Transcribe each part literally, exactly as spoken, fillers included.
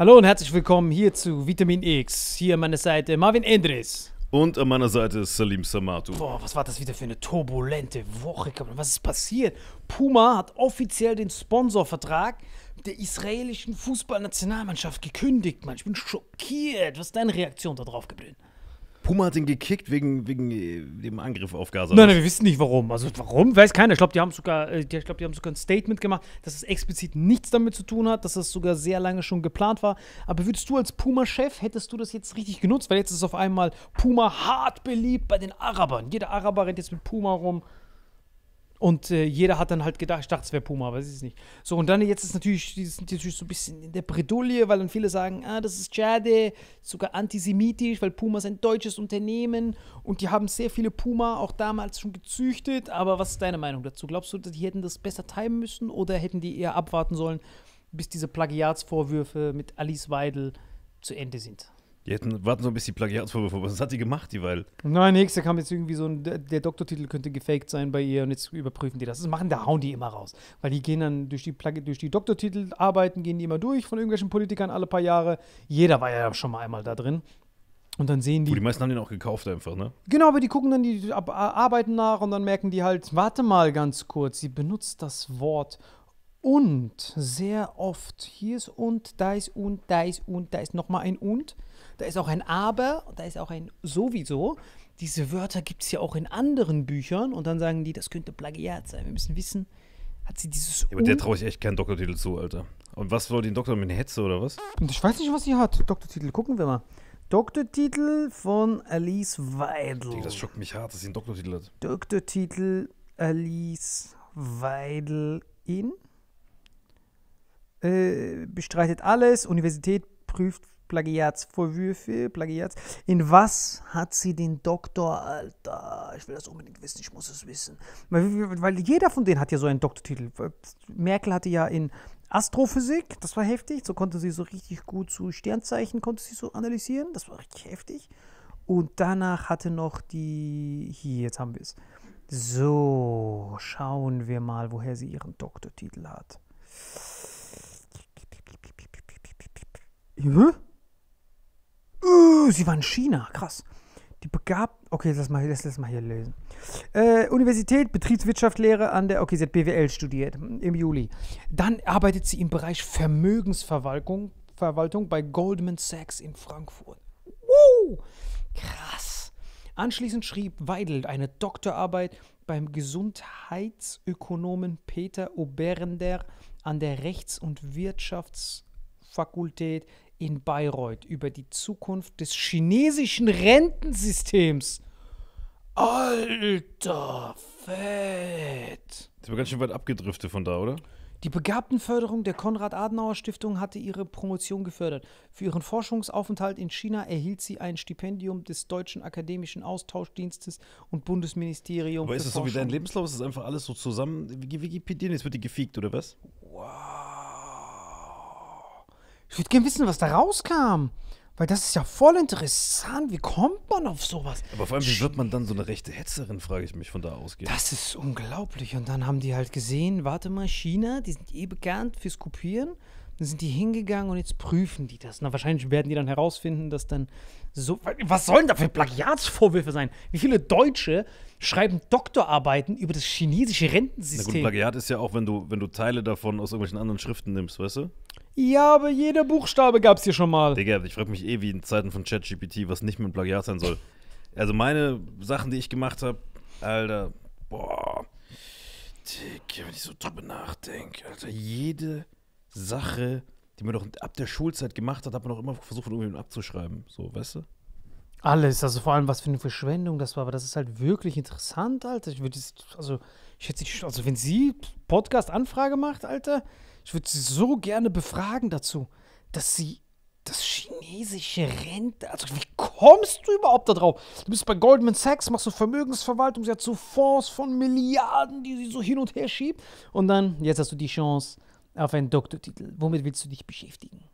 Hallo und herzlich willkommen hier zu Vitamin X. Hier an meiner Seite Marvin Endres. Und an meiner Seite Salim Samatu. Boah, was war das wieder für eine turbulente Woche? Was ist passiert? Puma hat offiziell den Sponsorvertrag mit der israelischen Fußballnationalmannschaft gekündigt, Mann. Ich bin schockiert. Was ist deine Reaktion darauf geblieben? Puma hat ihn gekickt wegen, wegen dem Angriff auf Gaza. Nein, nein, wir wissen nicht warum. Also warum? Weiß keiner. Ich glaube, die haben sogar, ich glaube, die haben sogar ein Statement gemacht, dass es explizit nichts damit zu tun hat, dass das sogar sehr lange schon geplant war. Aber würdest du als Puma-Chef, hättest du das jetzt richtig genutzt? Weil jetzt ist auf einmal Puma hart beliebt bei den Arabern. Jeder Araber rennt jetzt mit Puma rum. Und äh, jeder hat dann halt gedacht, ich dachte, es wäre Puma, aber es ist nicht. So, und dann jetzt ist natürlich, die sind natürlich so ein bisschen in der Bredouille, weil dann viele sagen, ah, das ist schade, sogar antisemitisch, weil Puma ist ein deutsches Unternehmen und die haben sehr viele Puma auch damals schon gezüchtet. Aber was ist deine Meinung dazu? Glaubst du, die hätten das besser timen müssen oder hätten die eher abwarten sollen, bis diese Plagiatsvorwürfe mit Alice Weidel zu Ende sind? Die hätten warten so ein bisschen Plagiatsvorwürfe. Was hat die gemacht, die Weidel? Nein, nix, da kam jetzt irgendwie so ein, der Doktortitel könnte gefaked sein bei ihr und jetzt überprüfen die das. Das machen, da hauen die immer raus. Weil die gehen dann durch die, durch die Doktortitelarbeiten, gehen die immer durch von irgendwelchen Politikern alle paar Jahre. Jeder war ja schon mal einmal da drin. Und dann sehen die. Oh, die meisten haben den auch gekauft einfach, ne? Genau, aber die gucken dann die Arbeiten nach und dann merken die halt, warte mal ganz kurz, sie benutzt das Wort und sehr oft. Hier ist und, da ist und, da ist und, da ist nochmal ein und. Da ist auch ein Aber, da ist auch ein Sowieso. Diese Wörter gibt es ja auch in anderen Büchern und dann sagen die, das könnte Plagiat sein. Wir müssen wissen, hat sie dieses. Ja, aber der traue ich echt keinen Doktortitel zu, Alter. Und was soll den Doktor mit Hetze oder was? Und ich weiß nicht, was sie hat. Doktortitel, gucken wir mal. Doktortitel von Alice Weidel. Das schockt mich hart, dass sie einen Doktortitel hat. Doktortitel Alice Weidel in. Äh, bestreitet alles, Universität prüft. Plagiatsvorwürfe, Plagiats. In was hat sie den Doktor, Alter? Ich will das unbedingt wissen, ich muss es wissen. Weil, weil jeder von denen hat ja so einen Doktortitel. Merkel hatte ja in Astrophysik, das war heftig, so konnte sie so richtig gut zu Sternzeichen, konnte sie so analysieren, das war richtig heftig. Und danach hatte noch die, hier, jetzt haben wir es. So, schauen wir mal, woher sie ihren Doktortitel hat. Hä? Uh, sie war in China, krass. Die begab... Okay, lass mal, lass, lass mal hier lesen. Äh, Universität, Betriebswirtschaftslehre an der... Okay, sie hat B W L studiert im Juli. Dann arbeitet sie im Bereich Vermögensverwaltung Verwaltung bei Goldman Sachs in Frankfurt. Wow! Krass. Anschließend schrieb Weidel eine Doktorarbeit beim Gesundheitsökonomen Peter Oberender an der Rechts- und Wirtschaftsfakultät in Bayreuth über die Zukunft des chinesischen Rentensystems. Alter, fett. Das war ganz schön weit abgedriftet von da, oder? Die Begabtenförderung der Konrad-Adenauer-Stiftung hatte ihre Promotion gefördert. Für ihren Forschungsaufenthalt in China erhielt sie ein Stipendium des Deutschen Akademischen Austauschdienstes und Bundesministerium für Forschung. Aber ist das so wie dein Lebenslauf? Ist das einfach alles so zusammen? Wikipedia, jetzt wird die gefiekt, oder was? Wow. Ich würde gerne wissen, was da rauskam. Weil das ist ja voll interessant. Wie kommt man auf sowas? Aber vor allem, wie wird man dann so eine rechte Hetzerin, frage ich mich, von da ausgehen. Das ist unglaublich. Und dann haben die halt gesehen, warte mal, China, die sind eh bekannt fürs Kopieren. Dann sind die hingegangen und jetzt prüfen die das. Na, wahrscheinlich werden die dann herausfinden, dass dann so... Was sollen da für Plagiatsvorwürfe sein? Wie viele Deutsche schreiben Doktorarbeiten über das chinesische Rentensystem? Na gut, Plagiat ist ja auch, wenn du, wenn du Teile davon aus irgendwelchen anderen Schriften nimmst, weißt du? Ja, aber jeder Buchstabe gab's hier schon mal. Digga, ich frage mich eh wie in Zeiten von ChatGPT, was nicht mit Plagiat sein soll. Also meine Sachen, die ich gemacht habe, Alter, boah, Digga, wenn ich so drüber nachdenke, Alter, jede Sache, die man doch ab der Schulzeit gemacht hat, hat man doch immer versucht, von irgendjemandem abzuschreiben, so, weißt du? Alles, also vor allem, was für eine Verschwendung das war, aber das ist halt wirklich interessant, Alter. Ich würde jetzt, also, ich hätte nicht, also wenn sie Podcast-Anfrage macht, Alter, ich würde sie so gerne befragen dazu, dass sie das chinesische Rente... Also wie kommst du überhaupt da drauf? Du bist bei Goldman Sachs, machst so Vermögensverwaltung, sie hat so Fonds von Milliarden, die sie so hin und her schiebt. Und dann, jetzt hast du die Chance auf einen Doktortitel. Womit willst du dich beschäftigen?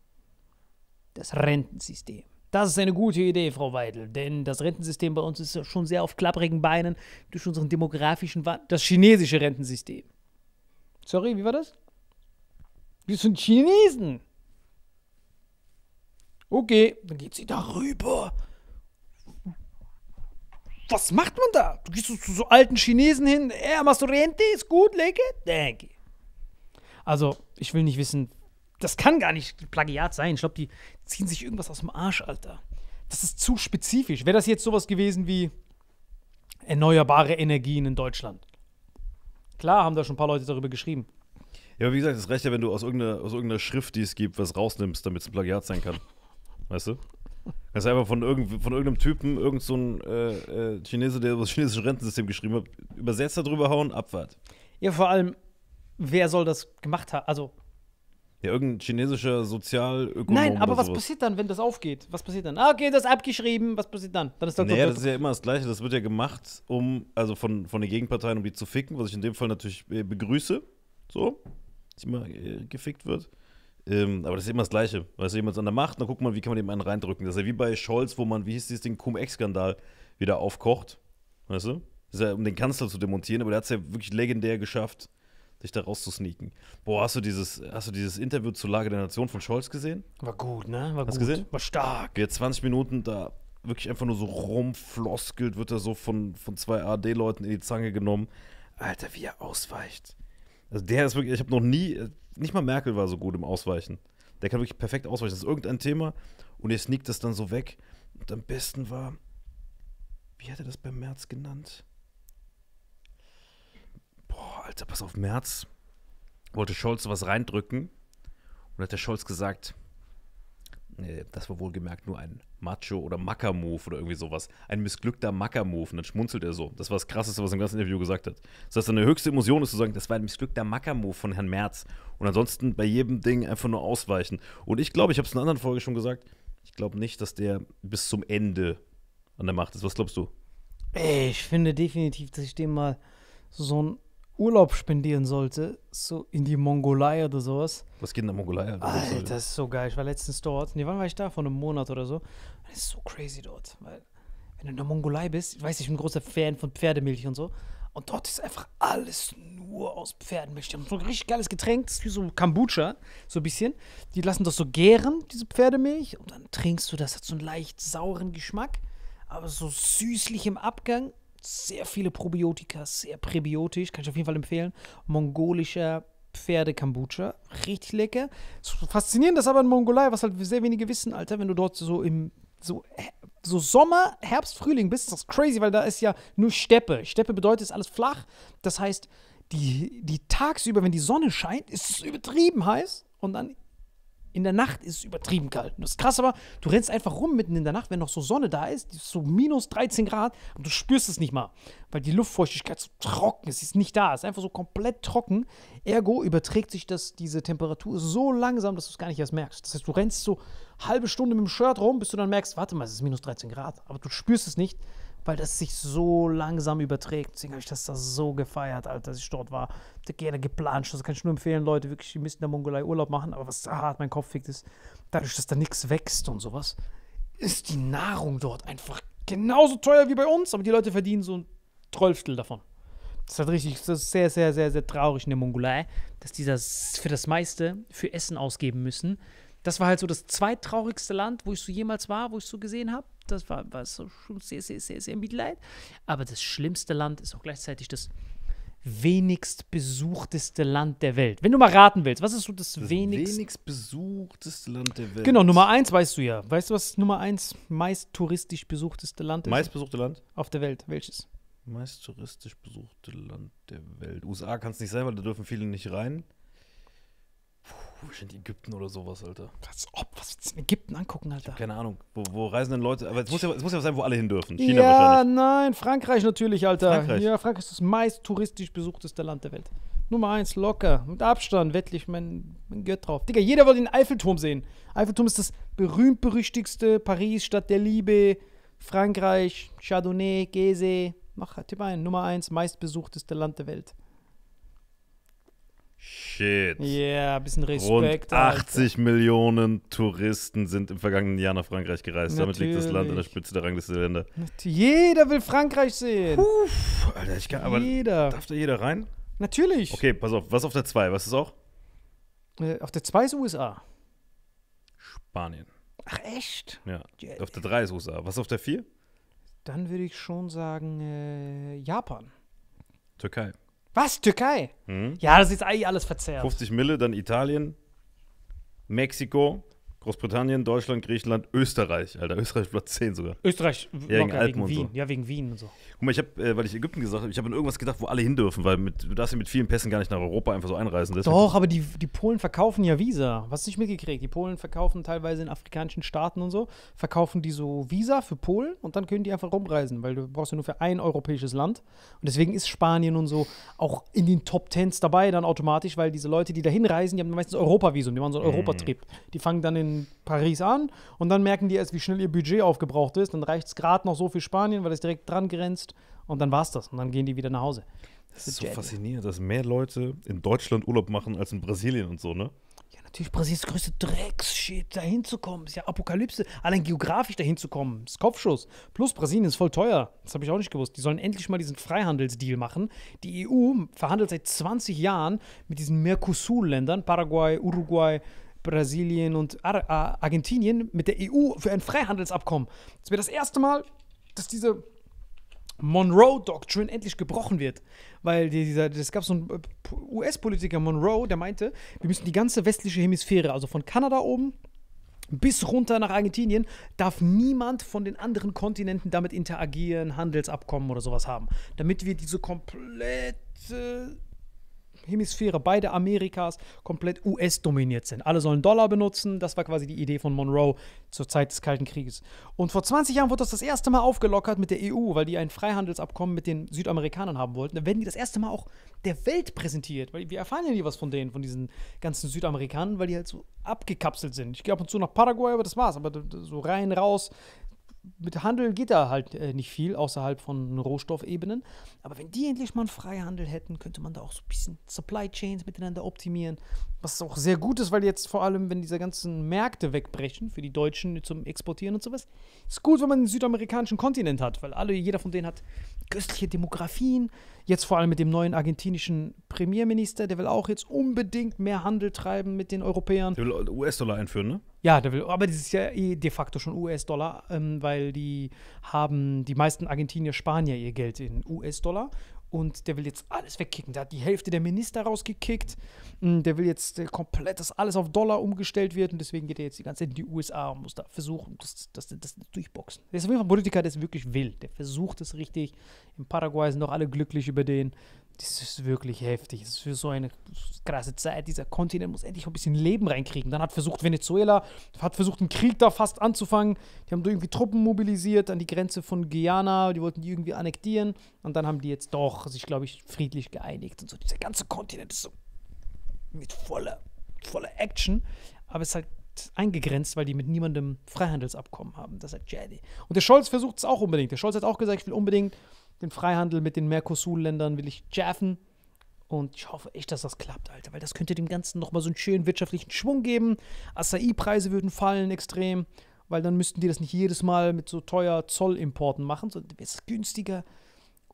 Das Rentensystem. Das ist eine gute Idee, Frau Weidel, denn das Rentensystem bei uns ist schon sehr auf klapprigen Beinen durch unseren demografischen Wandel. Das chinesische Rentensystem. Sorry, wie war das? Wir sind Chinesen. Okay, dann geht sie da rüber. Was macht man da? Du gehst zu so alten Chinesen hin. Er machst du Rente, ist gut, lege? Danke. Also, ich will nicht wissen, das kann gar nicht Plagiat sein. Ich glaube, die ziehen sich irgendwas aus dem Arsch, Alter. Das ist zu spezifisch. Wäre das jetzt sowas gewesen wie erneuerbare Energien in Deutschland? Klar, haben da schon ein paar Leute darüber geschrieben. Ja, aber wie gesagt, das reicht ja, wenn du aus irgendeiner, aus irgendeiner Schrift, die es gibt, was rausnimmst, damit es ein Plagiat sein kann. Weißt du? Das ist einfach von, irgend, von irgendeinem Typen, irgend so ein äh, äh, Chinese, der über das chinesische Rentensystem geschrieben hat, übersetzt, da drüber hauen, Abfahrt. Ja, vor allem, wer soll das gemacht haben? Also ja, irgendein chinesischer Sozialökonom. Nein, aber was passiert dann, wenn das aufgeht? Was passiert dann? Ah, okay, das ist abgeschrieben. Was passiert dann? Dann ist das, naja, das, das ist ja immer das Gleiche. Das wird ja gemacht, um, also von, von den Gegenparteien, um die zu ficken, was ich in dem Fall natürlich begrüße. So, dass immer äh, gefickt wird. Ähm, aber das ist immer das Gleiche. Weißt du, jemand an der Macht, dann guckt man, wie kann man dem einen reindrücken. Das ist ja wie bei Scholz, wo man, wie hieß dieses Ding, Cum-Ex-Skandal wieder aufkocht. Weißt du? Das ist ja, um den Kanzler zu demontieren, aber der hat es ja wirklich legendär geschafft, sich da rauszusneaken. Boah, hast du dieses, hast du dieses Interview zur Lage der Nation von Scholz gesehen? War gut, ne? War hast gut. Gesehen? War stark. Jetzt zwanzig Minuten da wirklich einfach nur so rumfloskelt, wird er so von, von zwei A R D-Leuten in die Zange genommen. Alter, wie er ausweicht. Also der ist wirklich, ich habe noch nie, nicht mal Merkel war so gut im Ausweichen. Der kann wirklich perfekt ausweichen. Das ist irgendein Thema und er sneakt das dann so weg. Und am besten war, wie hat er das bei Merz genannt? Boah, Alter, pass auf, Merz wollte Scholz was reindrücken und hat der Scholz gesagt, nee, das war wohlgemerkt nur ein Macho- oder Macker-Move oder irgendwie sowas. Ein missglückter Macker-Move. Und dann schmunzelt er so. Das war das Krasseste, was er im ganzen Interview gesagt hat. Das heißt, seine höchste Emotion ist zu sagen, das war ein missglückter Macker-Move von Herrn Merz. Und ansonsten bei jedem Ding einfach nur ausweichen. Und ich glaube, ich habe es in einer anderen Folge schon gesagt, ich glaube nicht, dass der bis zum Ende an der Macht ist. Was glaubst du? Ich finde definitiv, dass ich dem mal so einen Urlaub spendieren sollte. So in die Mongolei oder sowas. Was geht in der Mongolei? Alter, Alter, das ist so geil. Ich war letztens dort. Nee, wann war ich da? Vor einem Monat oder so. Das ist so crazy dort. Weil, wenn du in der Mongolei bist, ich weiß, ich bin ein großer Fan von Pferdemilch und so. Und dort ist einfach alles nur aus Pferdemilch. Die haben so ein richtig geiles Getränk. Das ist wie so Kombucha. So ein bisschen. Die lassen das so gären, diese Pferdemilch. Und dann trinkst du das. Hat so einen leicht sauren Geschmack. Aber so süßlich im Abgang. Sehr viele Probiotika. Sehr präbiotisch. Kann ich auf jeden Fall empfehlen. Mongolischer Pferde-Kombucha. Richtig lecker. Faszinierend, das aber in Mongolei, was halt sehr wenige wissen, Alter, wenn du dort so im so, so Sommer, Herbst, Frühling bist, das ist crazy, weil da ist ja nur Steppe. Steppe bedeutet, ist alles flach. Das heißt, die, die tagsüber, wenn die Sonne scheint, ist es übertrieben heiß und dann in der Nacht ist es übertrieben kalt. Und das ist krass, aber du rennst einfach rum mitten in der Nacht, wenn noch so Sonne da ist, so minus dreizehn Grad und du spürst es nicht mal, weil die Luftfeuchtigkeit so trocken ist, sie ist nicht da, es ist einfach so komplett trocken. Ergo überträgt sich das, diese Temperatur so langsam, dass du es gar nicht erst merkst. Das heißt, du rennst so eine halbe Stunde mit dem Shirt rum, bis du dann merkst, warte mal, es ist minus dreizehn Grad, aber du spürst es nicht, weil das sich so langsam überträgt. Deswegen habe ich das, das so gefeiert, Alter, als ich dort war. Ich hab gerne geplanscht. Das kann ich nur empfehlen, Leute, wirklich, ihr müsst in der Mongolei Urlaub machen. Aber was da hart mein Kopf fickt ist, dadurch, dass da nichts wächst und sowas, ist die Nahrung dort einfach genauso teuer wie bei uns. Aber die Leute verdienen so ein Trölftel davon. Das ist halt richtig, das ist sehr, sehr, sehr, sehr traurig in der Mongolei, dass die das für das meiste für Essen ausgeben müssen. Das war halt so das zweittraurigste Land, wo ich so jemals war, wo ich so gesehen habe. Das war, war so schon sehr, sehr, sehr, sehr Mitleid. Aber das schlimmste Land ist auch gleichzeitig das wenigst besuchteste Land der Welt. Wenn du mal raten willst, was ist so das, das wenigst... wenigst besuchteste Land der Welt? Genau, Nummer eins weißt du ja. Weißt du, was Nummer eins meist touristisch besuchteste Land ist? Meist besuchte Land? Auf der Welt. Welches? Meist touristisch besuchte Land der Welt. U S A kann es nicht sein, weil da dürfen viele nicht rein. Puh, wahrscheinlich Ägypten oder sowas, Alter. Als ob, was willst du in Ägypten angucken, Alter? Ich hab keine Ahnung. Wo, wo reisen denn Leute? Aber es muss, ja, es muss ja sein, wo alle hin dürfen. China ja, wahrscheinlich. Ja, nein, Frankreich natürlich, Alter. Frankreich. Ja, Frankreich ist das meist touristisch besuchteste Land der Welt. Nummer eins, locker. Mit Abstand, wettlich, mein, mein Gött drauf. Digga, jeder will den Eiffelturm sehen. Eiffelturm ist das berühmt-berüchtigste. Paris, Stadt der Liebe. Frankreich, Chardonnay, Geze. Mach, tipp ein. Nummer eins, meist besuchteste Land der Welt. Shit. Ja, yeah, ein bisschen Respekt. Rund achtzig Millionen Touristen sind im vergangenen Jahr nach Frankreich gereist. Natürlich. Damit liegt das Land an der Spitze der Rangliste der Länder. Jeder will Frankreich sehen. Uff, Alter, ich kann, aber jeder. Darf da jeder rein? Natürlich. Okay, pass auf. Was auf der zwei? Was ist auch? Auf der zwei ist U S A. Spanien. Ach echt? Ja, auf der drei ist U S A. Was auf der vier? Dann würde ich schon sagen, äh, Japan. Türkei. Was? Türkei? Mhm. Ja, das ist eigentlich alles verzerrt. fünfzig Mille, dann Italien, Mexiko, Großbritannien, Deutschland, Griechenland, Österreich. Alter, Österreich Platz zehn sogar. Österreich ja, wegen, Alpen wegen und Wien. So. Ja, wegen Wien und so. Guck mal, ich habe, äh, weil ich Ägypten gesagt habe, ich habe an irgendwas gedacht, wo alle hin dürfen, weil mit, du darfst ja mit vielen Pässen gar nicht nach Europa einfach so einreisen. Deswegen. Doch, aber die, die Polen verkaufen ja Visa. Hast du nicht mitgekriegt? Die Polen verkaufen teilweise in afrikanischen Staaten und so, verkaufen die so Visa für Polen und dann können die einfach rumreisen, weil du brauchst ja nur für ein europäisches Land. Und deswegen ist Spanien und so auch in den Top Tens dabei dann automatisch, weil diese Leute, die da hinreisen, die haben meistens Europa-Visum, die machen so einen mhm. Europatrip. Die fangen dann in Paris an und dann merken die erst, wie schnell ihr Budget aufgebraucht ist. Dann reicht es gerade noch so für Spanien, weil es direkt dran grenzt und dann war es das. Und dann gehen die wieder nach Hause. Das ist so faszinierend, dass mehr Leute in Deutschland Urlaub machen als in Brasilien und so, ne? Ja, natürlich, Brasilien ist das größte Drecksshit, da hinzukommen. Ist ja Apokalypse. Allein geografisch da hinzukommen, ist Kopfschuss. Plus Brasilien ist voll teuer. Das habe ich auch nicht gewusst. Die sollen endlich mal diesen Freihandelsdeal machen. Die E U verhandelt seit zwanzig Jahren mit diesen Mercosur-Ländern, Paraguay, Uruguay, Brasilien und Ar- Ar- Argentinien mit der E U für ein Freihandelsabkommen. Das wäre das erste Mal, dass diese Monroe-Doctrine endlich gebrochen wird. Weil dieser, es gab so einen U S-Politiker, Monroe, der meinte, wir müssen die ganze westliche Hemisphäre, also von Kanada oben bis runter nach Argentinien, darf niemand von den anderen Kontinenten damit interagieren, Handelsabkommen oder sowas haben. Damit wir diese komplette Hemisphäre, beide Amerikas, komplett U S-dominiert sind. Alle sollen Dollar benutzen. Das war quasi die Idee von Monroe zur Zeit des Kalten Krieges. Und vor zwanzig Jahren wurde das das erste Mal aufgelockert mit der E U, weil die ein Freihandelsabkommen mit den Südamerikanern haben wollten. Dann werden die das erste Mal auch der Welt präsentiert, weil wir erfahren ja nie was von denen, von diesen ganzen Südamerikanern, weil die halt so abgekapselt sind. Ich gehe ab und zu nach Paraguay, aber das war's. Aber so rein, raus, mit Handel geht da halt äh, nicht viel, außerhalb von Rohstoffebenen. Aber wenn die endlich mal einen Freihandel hätten, könnte man da auch so ein bisschen Supply Chains miteinander optimieren. Was auch sehr gut ist, weil jetzt vor allem, wenn diese ganzen Märkte wegbrechen für die Deutschen zum Exportieren und sowas, ist gut, wenn man den südamerikanischen Kontinent hat, weil alle, jeder von denen hat köstliche Demografien. Jetzt vor allem mit dem neuen argentinischen Premierminister, der will auch jetzt unbedingt mehr Handel treiben mit den Europäern. Der will U S-Dollar einführen, ne? Ja, der will, aber das ist ja eh de facto schon U S-Dollar, ähm, weil die haben, die meisten Argentinier sparen ja ihr Geld in U S-Dollar und der will jetzt alles wegkicken. Der hat die Hälfte der Minister rausgekickt, der will jetzt komplett, dass alles auf Dollar umgestellt wird und deswegen geht er jetzt die ganze Zeit in die U S A und muss da versuchen, das, das, das durchboxen. Der ist auf jeden Fall ein Politiker, der es wirklich will, der versucht es richtig. In Paraguay sind doch alle glücklich über den. Das ist wirklich heftig. Das ist für so eine krasse Zeit. Dieser Kontinent muss endlich ein bisschen Leben reinkriegen. Dann hat versucht Venezuela, hat versucht, einen Krieg da fast anzufangen. Die haben da irgendwie Truppen mobilisiert an die Grenze von Guyana. Die wollten die irgendwie annektieren. Und dann haben die jetzt doch sich, glaube ich, friedlich geeinigt. Und so. Dieser ganze Kontinent ist so mit voller, voller Action. Aber es ist halt eingegrenzt, weil die mit niemandem Freihandelsabkommen haben. Das ist halt shady. Und der Scholz versucht es auch unbedingt. Der Scholz hat auch gesagt, ich will unbedingt den Freihandel mit den Mercosur-Ländern will ich schärfen. Und ich hoffe echt, dass das klappt, Alter. Weil das könnte dem Ganzen nochmal so einen schönen wirtschaftlichen Schwung geben. Acai-Preise würden fallen extrem. Weil dann müssten die das nicht jedes Mal mit so teuer Zollimporten machen. Sondern wäre es günstiger.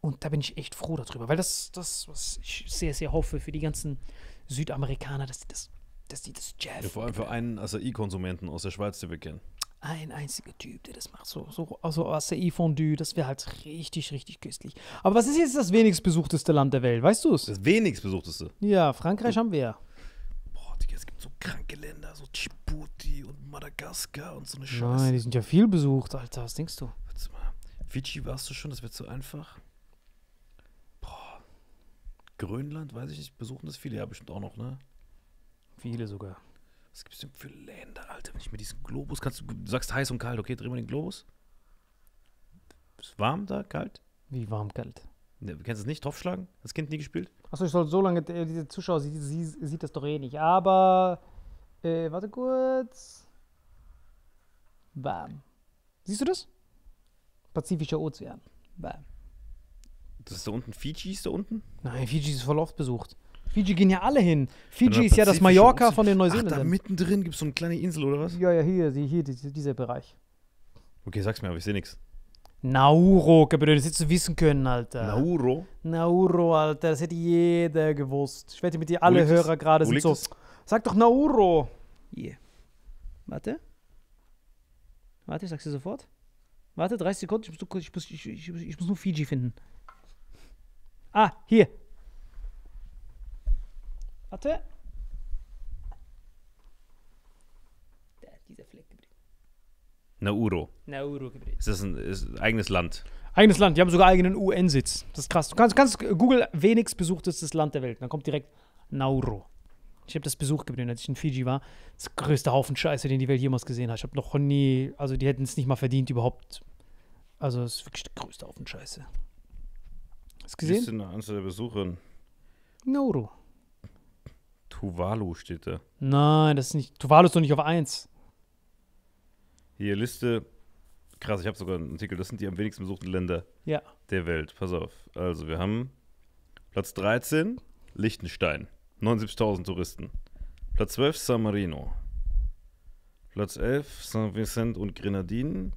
Und da bin ich echt froh darüber. Weil das, das, was ich sehr, sehr hoffe für die ganzen Südamerikaner, dass die das, dass die das schärfen. Ja, vor allem für einen Acai-Konsumenten aus der Schweiz, den wir kennen. Ein einziger Typ, der das macht. So, so, also Acai-Fondue, das wäre halt richtig, richtig köstlich. Aber was ist jetzt das wenigstbesuchteste Land der Welt? Weißt du es? Das wenigstbesuchteste? Ja, Frankreich so. Haben wir ja. Boah, Digga, es gibt so kranke Länder, so Djibouti und Madagaskar und so eine Scheiße. Nein, die sind ja viel besucht, Alter. Was denkst du? Warte mal. Fiji warst du schon, das wird so einfach. Boah. Grönland, weiß ich nicht, besuchen das viele ja bestimmt auch noch, ne? Viele sogar. Was gibt es denn für Länder, Alter? Wenn ich mir diesen Globus, kannst du, du sagst heiß und kalt, okay, drehen wir den Globus. Ist warm da, kalt? Wie warm, kalt? Ne, kennst du es nicht? Topfschlagen? Hast du das Kind nie gespielt? Achso, ich soll so lange, äh, diese Zuschauer, sie, sie sieht das doch eh nicht. Aber, äh, warte kurz. Warm. Siehst du das? Pazifischer Ozean. Warm. Das ist da unten, Fiji ist da unten? Nein, Fiji ist voll oft besucht. Fiji gehen ja alle hin. Fiji ist ja das Mallorca Ozean. Von den Neuseeländern. Ach, da mittendrin gibt es so eine kleine Insel, oder was? Ja, ja, hier, hier, dieser Bereich. Okay, sag's mir, aber ich sehe nichts. Nauru, Kapitän, das hättest du wissen können, Alter. Nauru? Nauru, Alter, das hätte jeder gewusst. Ich wette mit dir, alle Hörer gerade sind so. Das? Sag doch Nauru. Hier. Yeah. Warte. Warte, ich sag's dir sofort. Warte, dreißig Sekunden. Ich muss, ich muss, ich, ich, ich muss nur Fiji finden. Ah, hier. Warte. Da, dieser Fleck geblieben. Nauru. Nauru geblieben. Ist das ein, ist ein eigenes Land? Eigenes Land. Die haben sogar eigenen U N-Sitz. Das ist krass. Du kannst, kannst Google wenigst besuchtestes Land der Welt. Dann kommt direkt Nauru. Ich habe das Besuch geblieben, als ich in Fiji war. Das größte Haufen Scheiße, den die Welt jemals gesehen hat. Ich habe noch nie, also die hätten es nicht mal verdient überhaupt. Also es ist wirklich der größte Haufen Scheiße. Hast du gesehen? Wie ist denn eine Anzahl der Besucher? Nauru. Tuvalu steht da. Nein, das ist nicht. Tuvalu ist doch nicht auf eins. Hier, Liste. Krass, ich habe sogar einen Artikel. Das sind die am wenigsten besuchten Länder ja. der Welt. Pass auf. Also wir haben Platz dreizehn, Liechtenstein. neunundsiebzigtausend Touristen. Platz zwölf, San Marino. Platz elf, Saint Vincent und Grenadinen.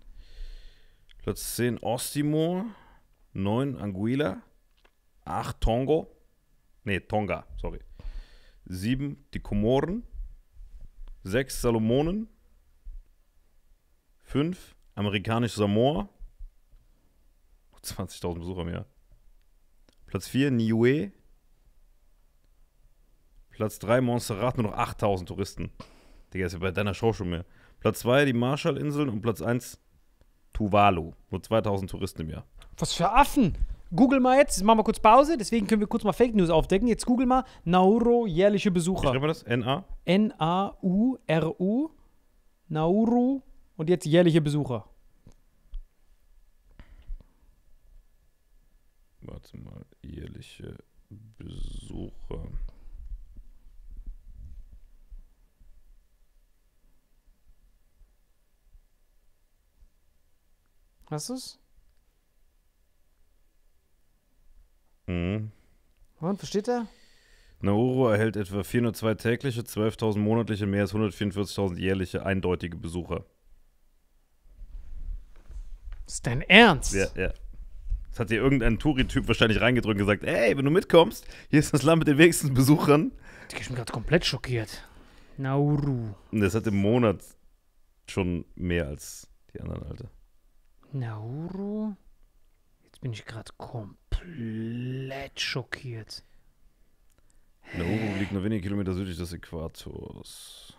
Platz zehn, Osttimor. neun, Anguilla. acht, Tongo. Ne, Tonga, sorry. sieben, die Komoren. sechs, Salomonen. fünf, amerikanische Samoa. zwanzigtausend Besucher im Jahr. Platz vier, Niue. Platz drei, Montserrat, nur noch achttausend Touristen. Digga, ist ja bei deiner Show schon mehr. Platz zwei, die Marshallinseln und Platz eins, Tuvalu. Nur zweitausend Touristen im Jahr. Was für Affen! Google mal jetzt, machen wir kurz Pause, deswegen können wir kurz mal Fake News aufdecken. Jetzt google mal Nauru, jährliche Besucher. Wie schreibt man das? N A? N A U R U. Nauru und jetzt jährliche Besucher. Warte mal, jährliche Besucher. Hast du's? Mhm. Und, versteht er? Nauru erhält etwa vierhundertzwei tägliche, zwölftausend monatliche, mehr als hundertvierundvierzigtausend jährliche eindeutige Besucher. Ist dein Ernst? Ja, ja. Das hat dir irgendein Touri-Typ wahrscheinlich reingedrückt und gesagt, ey, wenn du mitkommst, hier ist das Land mit den wenigsten Besuchern. Ich bin gerade komplett schockiert. Nauru. Das hat im Monat schon mehr als die anderen, Alter. Nauru? Jetzt bin ich gerade komplett schockiert. Nauru liegt nur wenige Kilometer südlich des Äquators.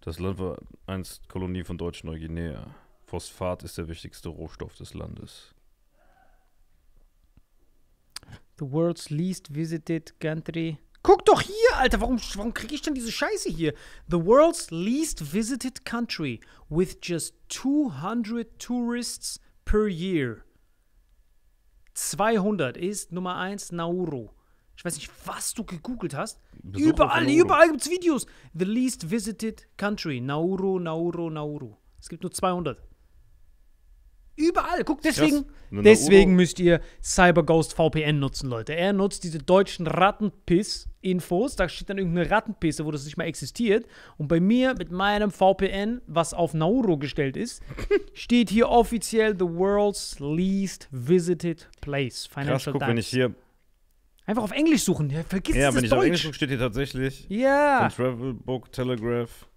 Das Land war einst Kolonie von Deutsch-Neuguinea. Phosphat ist der wichtigste Rohstoff des Landes. The world's least visited country. Guck doch hier, Alter, warum, warum kriege ich denn diese Scheiße hier? The world's least visited country with just two hundred tourists per year. zweihundert ist Nummer eins Nauru. Ich weiß nicht, was du gegoogelt hast. Besuch überall überall gibt es Videos. The least visited country. Nauru, Nauru, Nauru. Es gibt nur zweihundert. Überall. Guck, deswegen, deswegen müsst ihr CyberGhost V P N nutzen, Leute. Er nutzt diese deutschen Rattenpiss-Infos. Da steht dann irgendeine Rattenpisse, wo das nicht mal existiert. Und bei mir, mit meinem V P N, was auf Nauru gestellt ist, steht hier offiziell The World's Least Visited Place. Financial Times. Krass, guck, wenn ich hier einfach auf Englisch suchen. Ja, vergiss ja, das Deutsch. Ja, wenn ich auf Englisch suche, steht hier tatsächlich ja. von Travel Book, Telegraph.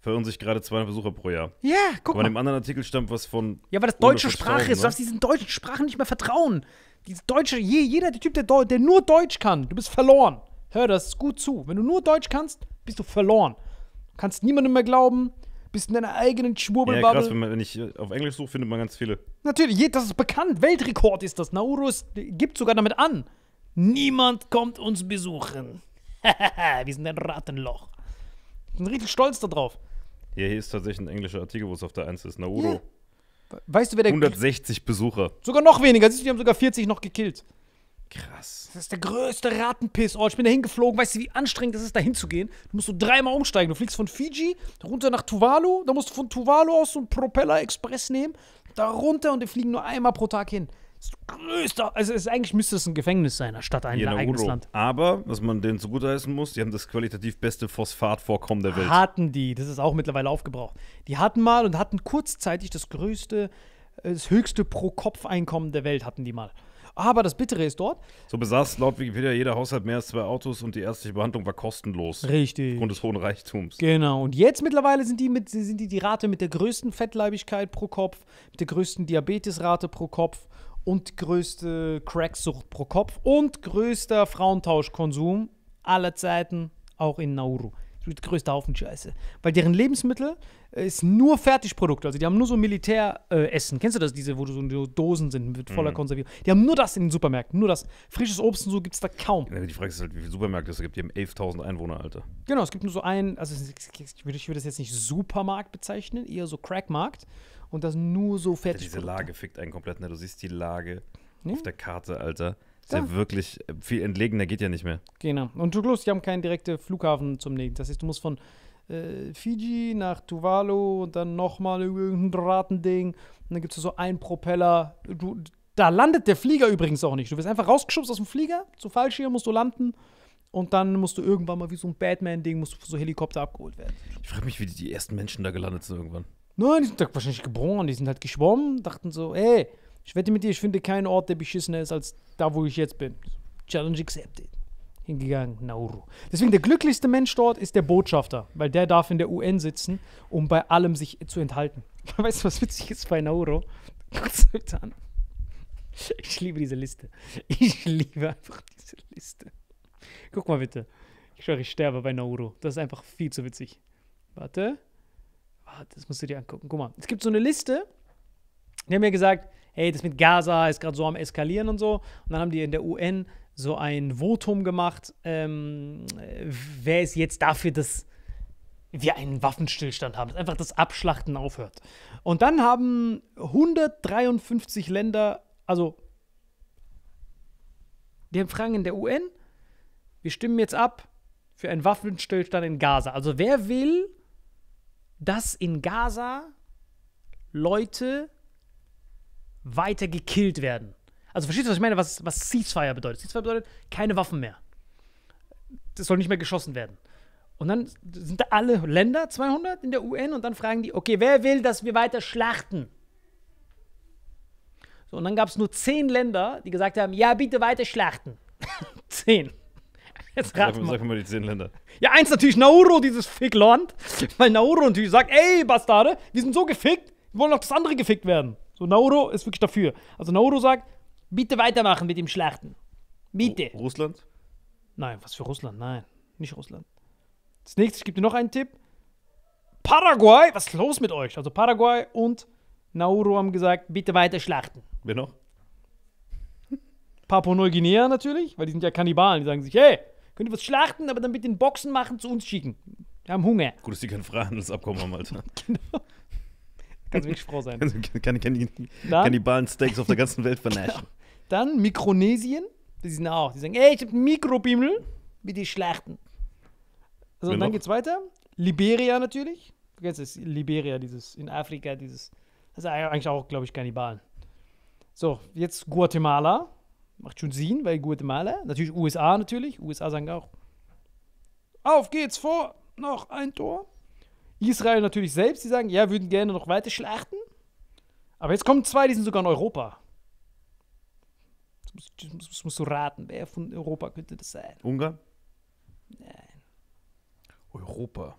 Verirren sich gerade zweihundert Besucher pro Jahr. Ja, yeah, guck mal. Bei dem anderen Artikel stammt was von. Ja, weil das deutsche Sprache ist. Du darfst diesen deutschen Sprachen nicht mehr vertrauen. Diese deutsche, jeder der Typ, der, der nur Deutsch kann, du bist verloren. Hör das gut zu. Wenn du nur Deutsch kannst, bist du verloren. Du kannst niemandem mehr glauben, bist in deiner eigenen Schwurbelbubble. Ja, krass, wenn, man, wenn ich auf Englisch suche, findet man ganz viele. Natürlich, das ist bekannt. Weltrekord ist das. Nauru gibt sogar damit an. Niemand kommt uns besuchen. Wir sind ein Rattenloch. Ich bin richtig stolz darauf. Ja, hier ist tatsächlich ein englischer Artikel, wo es auf der eins ist. Nauru. Yeah. Weißt du, wer der hundertsechzig Besucher. Sogar noch weniger. Siehst du, die haben sogar vierzig noch gekillt. Krass. Das ist der größte Rattenpissort. Ich bin da hingeflogen. Weißt du, wie anstrengend es ist, da hinzugehen? Du musst so dreimal umsteigen. Du fliegst von Fiji, runter nach Tuvalu. Da musst du von Tuvalu aus so einen Propeller-Express nehmen. Da runter und die fliegen nur einmal pro Tag hin. Das ist der größte. Also, es ist, eigentlich müsste es ein Gefängnis sein, anstatt ein eigenes Land. Aber, was man denen zugutheißen muss, die haben das qualitativ beste Phosphatvorkommen der Welt. Hatten die. Das ist auch mittlerweile aufgebraucht. Die hatten mal und hatten kurzzeitig das größte, das höchste Pro-Kopf-Einkommen der Welt hatten die mal. Aber das Bittere ist dort. So besaß laut Wikipedia jeder Haushalt mehr als zwei Autos und die ärztliche Behandlung war kostenlos. Richtig. Aufgrund des hohen Reichtums. Genau. Und jetzt mittlerweile sind die, mit, sind die die Rate mit der größten Fettleibigkeit pro Kopf, mit der größten Diabetesrate pro Kopf und größte Cracksucht pro Kopf und größter Frauentauschkonsum aller Zeiten, auch in Nauru. Der größte Haufen Scheiße. Weil deren Lebensmittel äh, ist nur Fertigprodukte. Also die haben nur so Militäressen. Äh, Kennst du das? Diese, wo so Dosen sind mit voller mhm. Konservierung. Die haben nur das in den Supermärkten. Nur das. Frisches Obst und so gibt es da kaum. Ja, die Frage ist halt, wie viele Supermärkte es gibt. Die haben elftausend Einwohner, Alter. Genau, es gibt nur so einen, also ich würde, ich würde das jetzt nicht Supermarkt bezeichnen, eher so Crackmarkt. Und das nur so Fertigprodukte. Ja, diese Lage fickt einen komplett. Ne? Du siehst die Lage nee? auf der Karte, Alter. Ist ja. ja wirklich viel entlegener, geht ja nicht mehr. Genau. Und Tuvalu, die haben keinen direkten Flughafen zum nächsten. Das heißt, du musst von äh, Fiji nach Tuvalu und dann nochmal irgendein Ratending. Und dann gibt es so einen Propeller. Du, da landet der Flieger übrigens auch nicht. Du wirst einfach rausgeschubst aus dem Flieger. So Fallschirm musst du landen. Und dann musst du irgendwann mal wie so ein Batman-Ding, musst du von so Helikopter abgeholt werden. Ich frage mich, wie die, die ersten Menschen da gelandet sind irgendwann. Nein, die sind da wahrscheinlich geboren. Die sind halt geschwommen, dachten so, ey, ich wette mit dir, ich finde keinen Ort, der beschissener ist, als da, wo ich jetzt bin. Challenge accepted. Hingegangen, Nauru. Deswegen, der glücklichste Mensch dort ist der Botschafter, weil der darf in der U N sitzen, um bei allem sich zu enthalten. Weißt du, was witzig ist bei Nauru? Ich liebe diese Liste. Ich liebe einfach diese Liste. Guck mal bitte. Ich schwöre, ich sterbe bei Nauru. Das ist einfach viel zu witzig. Warte. Warte, das musst du dir angucken. Guck mal, es gibt so eine Liste. Die haben mir gesagt, hey, das mit Gaza ist gerade so am Eskalieren und so. Und dann haben die in der U N so ein Votum gemacht. Ähm, wer ist jetzt dafür, dass wir einen Waffenstillstand haben? Dass einfach das Abschlachten aufhört. Und dann haben hundertdreiundfünfzig Länder, also die haben Fragen in der U N. Wir stimmen jetzt ab für einen Waffenstillstand in Gaza. Also wer will, dass in Gaza Leute weiter gekillt werden. Also verstehst du, was ich meine, was, was Ceasefire bedeutet? Ceasefire bedeutet, keine Waffen mehr. Das soll nicht mehr geschossen werden. Und dann sind da alle Länder, zweihundert in der U N, und dann fragen die, okay, wer will, dass wir weiter schlachten? So, und dann gab es nur zehn Länder, die gesagt haben, ja, bitte weiter schlachten. zehn. Jetzt raten wir. Sag mir mal die zehn Länder. Ja, eins natürlich Nauru, dieses Fickland. Weil Nauru natürlich sagt, ey, Bastarde, wir sind so gefickt, wir wollen noch das andere gefickt werden. So, Nauru ist wirklich dafür. Also Nauru sagt, bitte weitermachen mit dem Schlachten. Bitte. R Russland? Nein, was für Russland? Nein, nicht Russland. Als nächstes, ich gebe dir noch einen Tipp. Paraguay, was ist los mit euch? Also Paraguay und Nauru haben gesagt, bitte weiter schlachten. Wer noch? Papua-Neuguinea natürlich, weil die sind ja Kannibalen. Die sagen sich, hey, könnt ihr was schlachten, aber dann bitte in Boxen machen, zu uns schicken. Wir haben Hunger. Gut, dass die kein Freihandelsabkommen haben, Alter. Genau. Kannst wirklich froh sein. Kann, kann, kann die Ballen-Steaks auf der ganzen Welt vernaschen. Dann Mikronesien. Die sind auch. Die sagen, ey, ich hab einen Mikrobimmel. Bitte schlachten. Also, und dann geht's weiter. Liberia natürlich. Du kennst es, Liberia, dieses, in Afrika, dieses. Das ist eigentlich auch, glaube ich, Kannibalen. So, jetzt Guatemala. Macht schon Sinn, weil Guatemala. Natürlich U S A natürlich. U S A sagen auch, auf geht's vor. Noch ein Tor. Israel natürlich selbst, die sagen, ja, würden gerne noch weiter schlachten. Aber jetzt kommen zwei, die sind sogar in Europa. Das musst, das musst, das musst du raten, wer von Europa könnte das sein? Ungarn? Nein. Europa.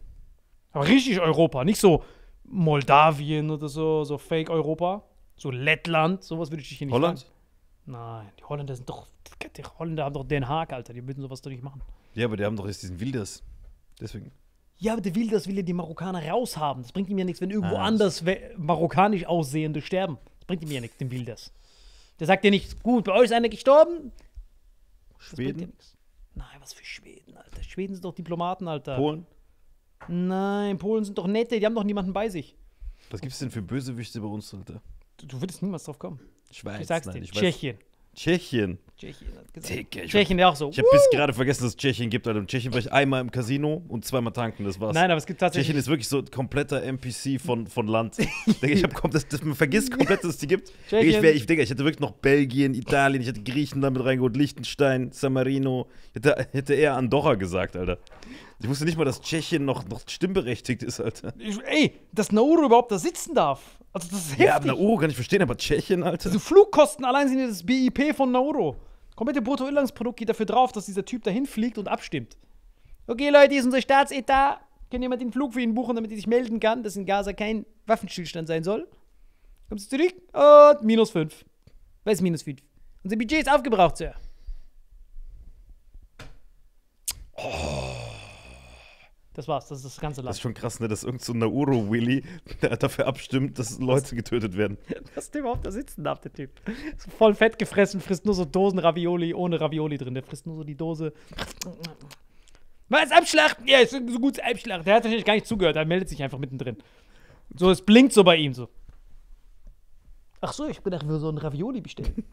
Aber richtig Europa, nicht so Moldawien oder so, so Fake-Europa. So Lettland, sowas würde ich dich hier nicht Holland? Fragen. Nein, die Holländer sind doch, die Holländer haben doch Den Haag, Alter, die würden sowas doch nicht machen. Ja, aber die haben doch jetzt diesen Wilders, deswegen. Ja, aber der Wilders will ja die Marokkaner raushaben. Das bringt ihm ja nichts, wenn irgendwo ah, anders marokkanisch Aussehende sterben. Das bringt ihm ja nichts, dem Wilders. Der sagt ja nicht, gut, bei euch ist einer gestorben. Das Schweden? Ja nichts. Nein, was für Schweden, Alter. Schweden sind doch Diplomaten, Alter. Polen? Nein, Polen sind doch nette, die haben doch niemanden bei sich. Was gibt es denn für Bösewichte bei uns, Alter? Du, du würdest niemals drauf kommen. Schweiz, ich sag's nein, dir. Ich Tschechien. Tschechien. Tschechien, hat gesagt. Tschechien, Tschechien ja auch so. Ich habe bis gerade vergessen, dass es Tschechien gibt. Also in Tschechien war ich einmal im Casino und zweimal tanken, das war's. Nein, aber es gibt tatsächlich. Tschechien ist wirklich so ein kompletter N P C von, von Land. Ich hab komplett, das, man vergisst komplett, dass es die gibt. Tschechien. Ich, wär, ich, denke, ich hätte wirklich noch Belgien, Italien, ich hätte Griechenland mit reingeholt, Liechtenstein, San Marino. Ich hätte, hätte eher Andorra gesagt, Alter. Ich wusste nicht mal, dass Tschechien noch, noch stimmberechtigt ist, Alter. Ich, ey, dass Nauru überhaupt da sitzen darf. Also das ist heftig. Ja, aber Nauru kann ich verstehen, aber Tschechien, Alter. Diese Flugkosten allein sind ja das B I P von Nauru. Komplette Bruttoinlandsprodukt geht dafür drauf, dass dieser Typ dahin fliegt und abstimmt. Okay, Leute, hier ist unser Staatsetat. Kann jemand den Flug für ihn buchen, damit er sich melden kann, dass in Gaza kein Waffenstillstand sein soll? Kommst du zurück? Und minus fünf. Was ist minus fünf? Unser Budget ist aufgebraucht, Sir. Oh. Das war's, das ist das ganze Land. Das ist schon krass, ne, dass irgend so ein Nauru-Willy dafür abstimmt, dass Leute getötet werden. Dass der überhaupt da sitzen darf, der Typ. Ist voll fett gefressen, frisst nur so Dosen Ravioli ohne Ravioli drin. Der frisst nur so die Dose. Was, abschlachten? Ja, ist so gut abschlachten. Der hat natürlich gar nicht zugehört, er meldet sich einfach mittendrin. So, es blinkt so bei ihm so. Ach so, ich bin dachte, ich will so ein Ravioli bestellen.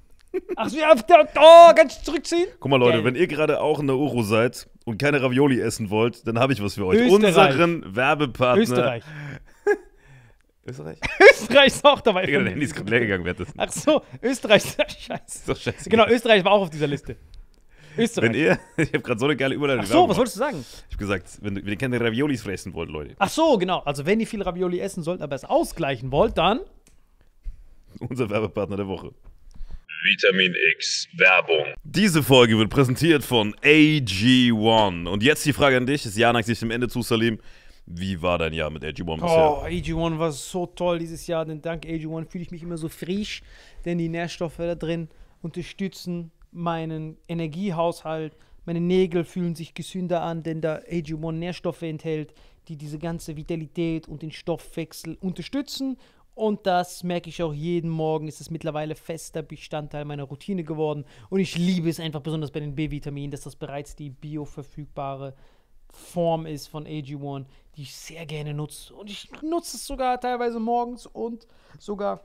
Ach so, ja, oh, ganz zurückziehen. Guck mal, Leute, geil. Wenn ihr gerade auch in Nauru seid und keine Ravioli essen wollt, dann habe ich was für euch. Österreich. Unseren Werbepartner. Österreich. Österreich? Österreich ist auch dabei. Ich Handy ist gerade leer gegangen, wer das? Ach so, Österreich ist doch scheiße. Ist doch scheiße. Genau, Österreich war auch auf dieser Liste. Österreich. Wenn ihr, ich habe gerade so eine geile Überleitung. Ach so, was wolltest du sagen? Ich habe gesagt, wenn, wenn ihr keine Raviolis fressen wollt, Leute. Ach so, genau. Also, wenn ihr viel Ravioli essen sollt, aber es ausgleichen wollt, dann. Unser Werbepartner der Woche. Vitamin X Werbung. Diese Folge wird präsentiert von A G eins. Und jetzt die Frage an dich, das Jahr neigt sich dem Ende zu, Salim. Wie war dein Jahr mit A G eins bisher? Oh, A G eins war so toll dieses Jahr, denn dank A G eins fühle ich mich immer so frisch, denn die Nährstoffe da drin unterstützen meinen Energiehaushalt. Meine Nägel fühlen sich gesünder an, denn da A G eins Nährstoffe enthält, die diese ganze Vitalität und den Stoffwechsel unterstützen. Und das merke ich auch jeden Morgen, ist es mittlerweile fester Bestandteil meiner Routine geworden. Und ich liebe es einfach, besonders bei den B-Vitaminen, dass das bereits die bioverfügbare Form ist von A G eins, die ich sehr gerne nutze. Und ich nutze es sogar teilweise morgens und sogar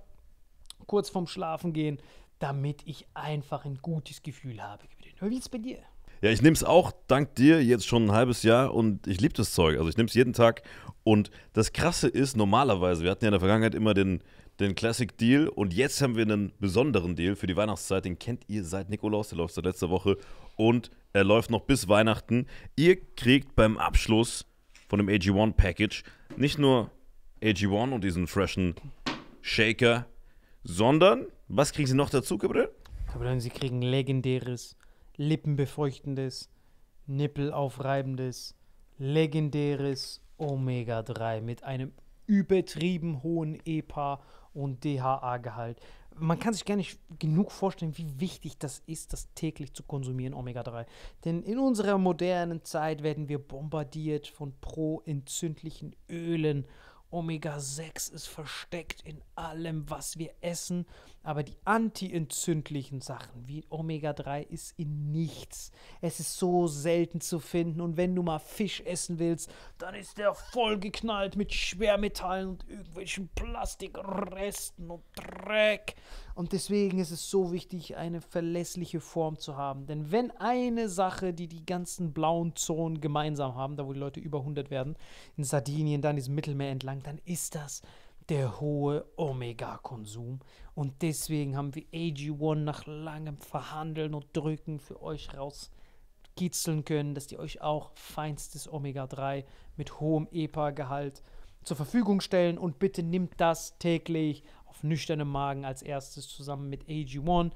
kurz vorm Schlafengehen, damit ich einfach ein gutes Gefühl habe. Wie ist es bei dir? Ja, ich nehme es auch dank dir jetzt schon ein halbes Jahr und ich liebe das Zeug. Also ich nehme es jeden Tag und das Krasse ist normalerweise, wir hatten ja in der Vergangenheit immer den, den Classic Deal und jetzt haben wir einen besonderen Deal für die Weihnachtszeit. Den kennt ihr seit Nikolaus, der läuft seit letzter Woche und er läuft noch bis Weihnachten. Ihr kriegt beim Abschluss von dem A G eins Package nicht nur A G eins und diesen freshen Shaker, sondern, was kriegen Sie noch dazu, Gabriel? Gabriel, Sie kriegen legendäres Lippenbefeuchtendes, Nippelaufreibendes, legendäres Omega drei mit einem übertrieben hohen E P A und D H A-Gehalt. Man kann sich gar nicht genug vorstellen, wie wichtig das ist, das täglich zu konsumieren, Omega drei. Denn in unserer modernen Zeit werden wir bombardiert von pro-entzündlichen Ölen. Omega sechs ist versteckt in allem, was wir essen, aber die anti-entzündlichen Sachen wie Omega drei ist in nichts. Es ist so selten zu finden und wenn du mal Fisch essen willst, dann ist der vollgeknallt mit Schwermetallen und irgendwelchen Plastikresten und Dreck. Und deswegen ist es so wichtig, eine verlässliche Form zu haben. Denn wenn eine Sache, die die ganzen blauen Zonen gemeinsam haben, da wo die Leute über hundert werden, in Sardinien, dann ist Mittelmeer entlang, dann ist das der hohe Omega-Konsum. Und deswegen haben wir A G eins nach langem Verhandeln und Drücken für euch rauskitzeln können, dass die euch auch feinstes Omega drei mit hohem E P A-Gehalt zur Verfügung stellen. Und bitte nimmt das täglich auf nüchternem Magen als erstes zusammen mit A G eins,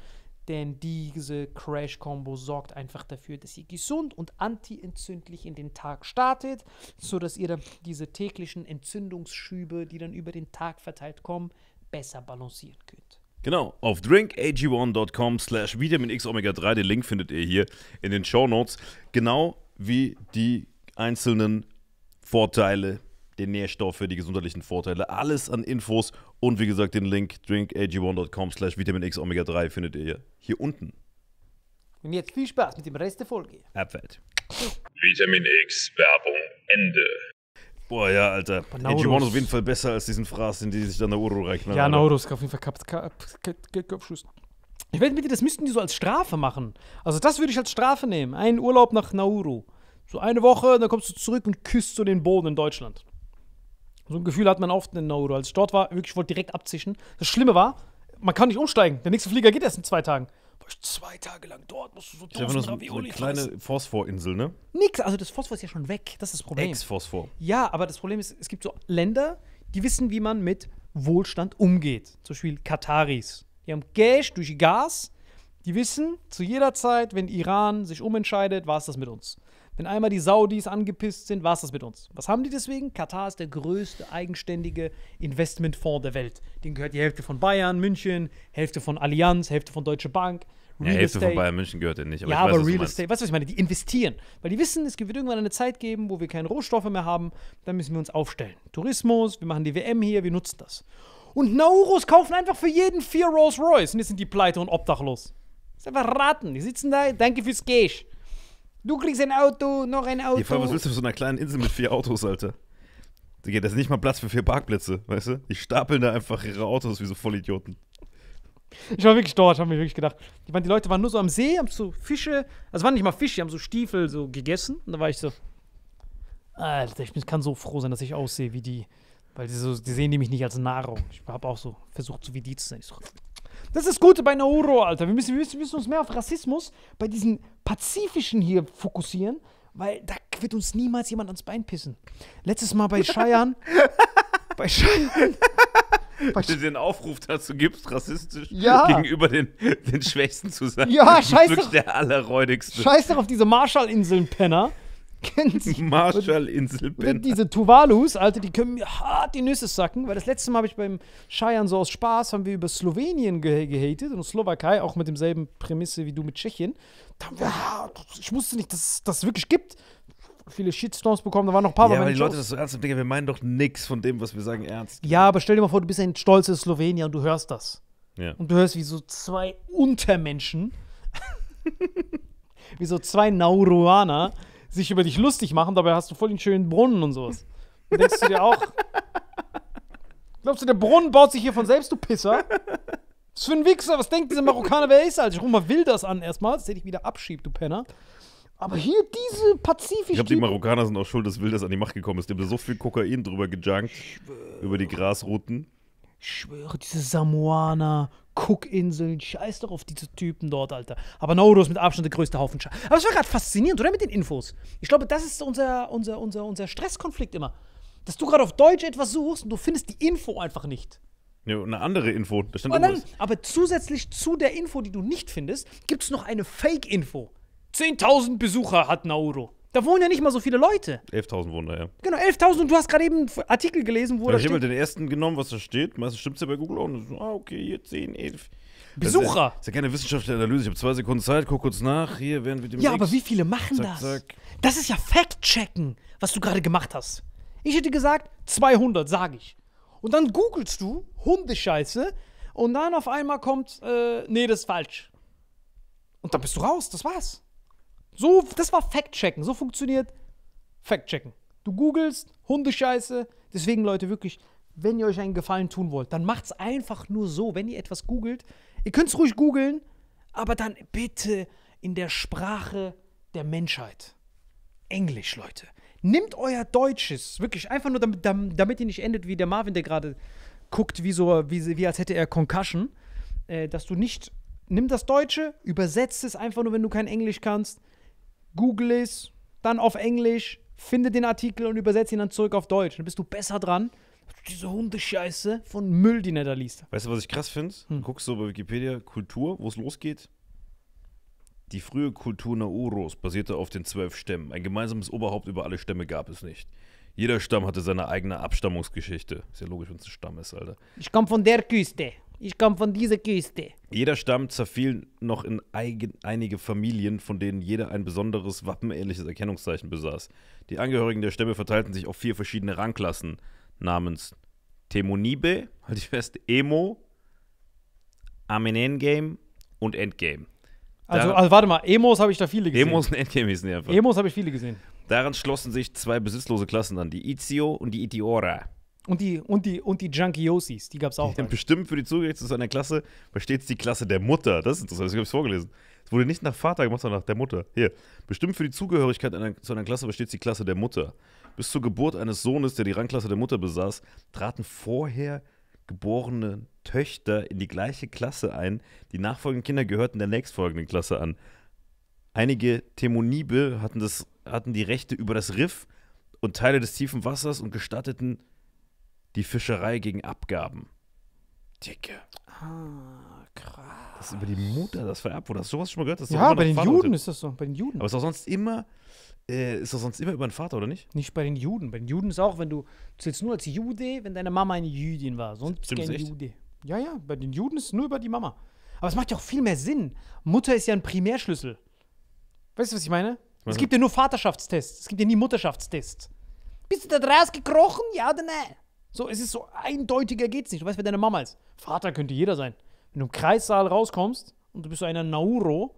denn diese Crash-Kombo sorgt einfach dafür, dass ihr gesund und anti-entzündlich in den Tag startet, sodass ihr dann diese täglichen Entzündungsschübe, die dann über den Tag verteilt kommen, besser balancieren könnt. Genau, auf drink A G eins dot com slash Vitamin X Omega drei, den Link findet ihr hier in den Shownotes, genau wie die einzelnen Vorteile, die Nährstoffe, die gesundheitlichen Vorteile, alles an Infos und wie gesagt den Link drink A G eins dot com slash Vitamin X Omega drei findet ihr hier unten. Und jetzt viel Spaß mit dem Rest der Folge. Abfahrt. Vitamin X Werbung Ende. Boah, ja, Alter. A G eins ist auf jeden Fall besser als diesen Fraß, in die sich dann Nauru reichen. Ja, Nauru ist auf jeden Fall Kopfschuss. Ich wette mit dir, das müssten die so als Strafe machen. Also das würde ich als Strafe nehmen. Einen Urlaub nach Nauru. So eine Woche, dann kommst du zurück und küsst so den Boden in Deutschland. So ein Gefühl hat man oft in Nauru. Als ich dort war, wirklich wollte direkt abzischen. Das Schlimme war, man kann nicht umsteigen. Der nächste Flieger geht erst in zwei Tagen. War ich zwei Tage lang dort, musst du so Dosen Ravioli fressen. So eine kleine Phosphorinsel, ne? Nix, also das Phosphor ist ja schon weg. Das ist das Problem. Ex-Phosphor. Ja, aber das Problem ist, es gibt so Länder, die wissen, wie man mit Wohlstand umgeht. Zum Beispiel Kataris. Die haben Cash durch Gas. Die wissen zu jeder Zeit, wenn Iran sich umentscheidet, war es das mit uns. Wenn einmal die Saudis angepisst sind, war es das mit uns. Was haben die deswegen? Katar ist der größte eigenständige Investmentfonds der Welt. Den gehört die Hälfte von Bayern München, Hälfte von Allianz, Hälfte von Deutsche Bank. Real ja, Hälfte Estate. Von Bayern München gehört ja nicht. Aber ja, ich weiß, aber Real Estate, weißt du, was ich meine? Die investieren. Weil die wissen, es wird irgendwann eine Zeit geben, wo wir keine Rohstoffe mehr haben. Dann müssen wir uns aufstellen. Tourismus, wir machen die W M hier, wir nutzen das. Und Naurus kaufen einfach für jeden vier Rolls Royce. Und jetzt sind die pleite und obdachlos. Das ist einfach raten. Die sitzen da, danke fürs Cash. Du kriegst ein Auto, noch ein Auto. Ja, vor allem, was willst du auf so einer kleinen Insel mit vier Autos, Alter? Da ist nicht mal Platz für vier Parkplätze, weißt du? Die stapeln da einfach ihre Autos wie so Vollidioten. Ich war wirklich dort, habe mir wirklich gedacht. Ich meine, die Leute waren nur so am See, haben so Fische, also waren nicht mal Fische, die haben so Stiefel so gegessen. Und da war ich so, Alter, ich kann so froh sein, dass ich aussehe wie die. Weil die, so, die sehen nämlich nicht als Nahrung. Ich habe auch so versucht, so wie die zu sein. So, das ist das Gute bei Nauru, Alter. Wir müssen, wir müssen, wir müssen uns mehr auf Rassismus bei diesen Pazifischen hier fokussieren, weil da wird uns niemals jemand ans Bein pissen. Letztes Mal bei Scheiern. bei Scheiern. Wenn du den Aufruf dazu gibst, rassistisch ja. gegenüber den, den Schwächsten zu sein. Ja, scheiße. Wirklich der allerräudigste. Scheiß doch auf diese Marshallinseln-Penner. Kennt ihr? Marshallinseln-Penner. Diese Tuvalus, Alter, die können mir hart die Nüsse sacken, weil das letzte Mal habe ich beim Scheiern so aus Spaß, haben wir über Slowenien ge gehatet und Slowakei, auch mit demselben Prämisse wie du mit Tschechien. Da haben wir hart, ich wusste nicht, dass das wirklich gibt. Viele Shitstorms bekommen, da waren noch ein paar. Ja, aber die Leute das so ernst denken, wir meinen doch nichts von dem, was wir sagen, ernst. Ja, aber stell dir mal vor, du bist ein stolzer Slowenier und du hörst das. Ja. Und du hörst, wie so zwei Untermenschen, wie so zwei Nauruaner sich über dich lustig machen, dabei hast du voll den schönen Brunnen und sowas. Und denkst du dir auch, glaubst du, der Brunnen baut sich hier von selbst, du Pisser? Was für ein Wichser, was denkt dieser Marokkaner, wer ist? Also ich rufe mal Wilders an erstmal, dass der dich wieder abschiebt, du Penner. Aber hier diese pazifische. Ich glaube, die Marokkaner sind auch schuld, dass Wilders an die Macht gekommen ist. Die haben da so viel Kokain drüber gejunkt, über die Grasrouten. Ich schwöre, diese Samoaner, Cookinseln, scheiß doch auf diese Typen dort, Alter. Aber Nauru ist mit Abstand der größte Haufen Scheiß. Aber es war gerade faszinierend, oder? Mit den Infos. Ich glaube, das ist unser, unser, unser, unser Stresskonflikt immer. Dass du gerade auf Deutsch etwas suchst und du findest die Info einfach nicht. Ja, eine andere Info. Das stimmt dann, aber zusätzlich zu der Info, die du nicht findest, gibt es noch eine Fake-Info. zehntausend Besucher hat Nauru. Da wohnen ja nicht mal so viele Leute. elftausend wohnen da, ja. Genau, elftausend. Und du hast gerade eben einen Artikel gelesen, wo ja, da ich steht. Ich habe halt den ersten genommen, was da steht. Meistens stimmt es ja bei Google auch. Und so, ah, okay, hier zehn, elf. Besucher. Das ist ja keine wissenschaftliche Analyse. Ich habe zwei Sekunden Zeit, guck kurz nach. Hier werden wir dem. Ja, X. aber wie viele machen zack, das? Zack. Das ist ja Fact-Checken, was du gerade gemacht hast. Ich hätte gesagt, zweihundert, sage ich. Und dann googelst du Hundescheiße und dann auf einmal kommt, äh, nee, das ist falsch. Und dann bist du raus, das war's. So, das war Fact-Checken. So funktioniert Fact-Checken. Du googelst Hundescheiße. Deswegen, Leute, wirklich, wenn ihr euch einen Gefallen tun wollt, dann macht's einfach nur so, wenn ihr etwas googelt. Ihr könnt's ruhig googeln, aber dann bitte in der Sprache der Menschheit. Englisch, Leute. Nehmt euer Deutsches, wirklich, einfach nur, damit, damit ihr nicht endet, wie der Marvin, der gerade guckt, wie, so, wie, wie als hätte er Concussion, äh, dass du nicht, nimm das Deutsche, übersetzt es einfach nur, wenn du kein Englisch kannst, google es, dann auf Englisch, finde den Artikel und übersetze ihn dann zurück auf Deutsch. Dann bist du besser dran, diese Hundescheiße von Müll, die er da liest. Weißt du, was ich krass finde? Hm. Du guckst so bei Wikipedia Kultur, wo es losgeht. Die frühe Kultur Naurus basierte auf den zwölf Stämmen. Ein gemeinsames Oberhaupt über alle Stämme gab es nicht. Jeder Stamm hatte seine eigene Abstammungsgeschichte. Ist ja logisch, wenn es ein Stamm ist, Alter. Ich komme von der Küste. Ich komme von dieser Küste. Jeder Stamm zerfiel noch in eigen, einige Familien, von denen jeder ein besonderes wappenähnliches Erkennungszeichen besaß. Die Angehörigen der Stämme verteilten sich auf vier verschiedene Rangklassen namens Temonibe, halt ich fest, Emo, Amenengame und Endgame. Also, Dar also warte mal, Emos habe ich da viele gesehen. Emos und Endgame hießen die einfach. Emos habe ich viele gesehen. Daran schlossen sich zwei besitzlose Klassen an, die Izio und die Itiora. Und die, und die, und die Junkiosis, die gab es auch. Ja, bestimmt für die Zugehörigkeit zu einer Klasse war stets die Klasse der Mutter. Das ist interessant, das habe ich vorgelesen. Es wurde nicht nach Vater gemacht, sondern nach der Mutter. Hier. Bestimmt für die Zugehörigkeit einer, zu einer Klasse war stets die Klasse der Mutter. Bis zur Geburt eines Sohnes, der die Rangklasse der Mutter besaß, traten vorher geborene Töchter in die gleiche Klasse ein. Die nachfolgenden Kinder gehörten der nächstfolgenden Klasse an. Einige Temonibe hatten, das, hatten die Rechte über das Riff und Teile des tiefen Wassers und gestatteten Die Fischerei gegen Abgaben. Dicke. Ah, krass. Das ist über die Mutter, das vererbt wurde. Hast du sowas schon mal gehört? Das ist ja, bei den Vater, Juden oder? Ist das so. Bei den Juden. Aber es ist doch sonst immer, äh, ist doch sonst immer über den Vater, oder nicht? Nicht bei den Juden. Bei den Juden ist auch, wenn du, du zählst nur als Jude, wenn deine Mama eine Jüdin war. Sonst bist du kein Jude. Ja, ja, bei den Juden ist es nur über die Mama. Aber es macht ja auch viel mehr Sinn. Mutter ist ja ein Primärschlüssel. Weißt du, was ich meine? Was es gibt ja nur Vaterschaftstests. Es gibt ja nie Mutterschaftstests. Bist du da rausgekrochen? Ja oder nein? So, es ist so eindeutiger geht's nicht. Du weißt, wer deine Mama ist. Vater könnte jeder sein. Wenn du im Kreissaal rauskommst und du bist so einer Nauru,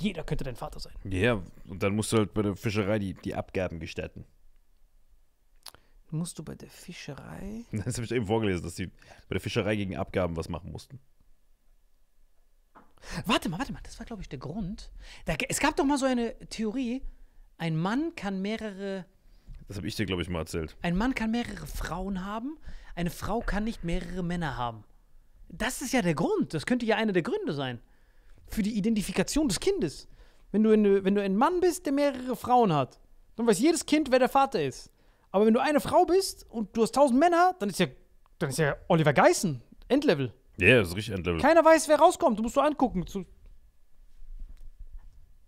jeder könnte dein Vater sein. Ja, yeah, und dann musst du halt bei der Fischerei die, die Abgaben gestatten. Musst du bei der Fischerei? Das habe ich eben vorgelesen, dass die bei der Fischerei gegen Abgaben was machen mussten. Warte mal, warte mal, das war, glaube ich, der Grund. Da, es gab doch mal so eine Theorie, ein Mann kann mehrere... Das habe ich dir, glaube ich, mal erzählt. Ein Mann kann mehrere Frauen haben, eine Frau kann nicht mehrere Männer haben. Das ist ja der Grund, das könnte ja einer der Gründe sein. Für die Identifikation des Kindes. Wenn du, in, wenn du ein Mann bist, der mehrere Frauen hat, dann weiß jedes Kind, wer der Vater ist. Aber wenn du eine Frau bist und du hast tausend Männer, dann ist ja, dann ist ja Oliver Geissen Endlevel. Ja, yeah, das ist richtig Endlevel. Keiner weiß, wer rauskommt. Du musst so angucken. So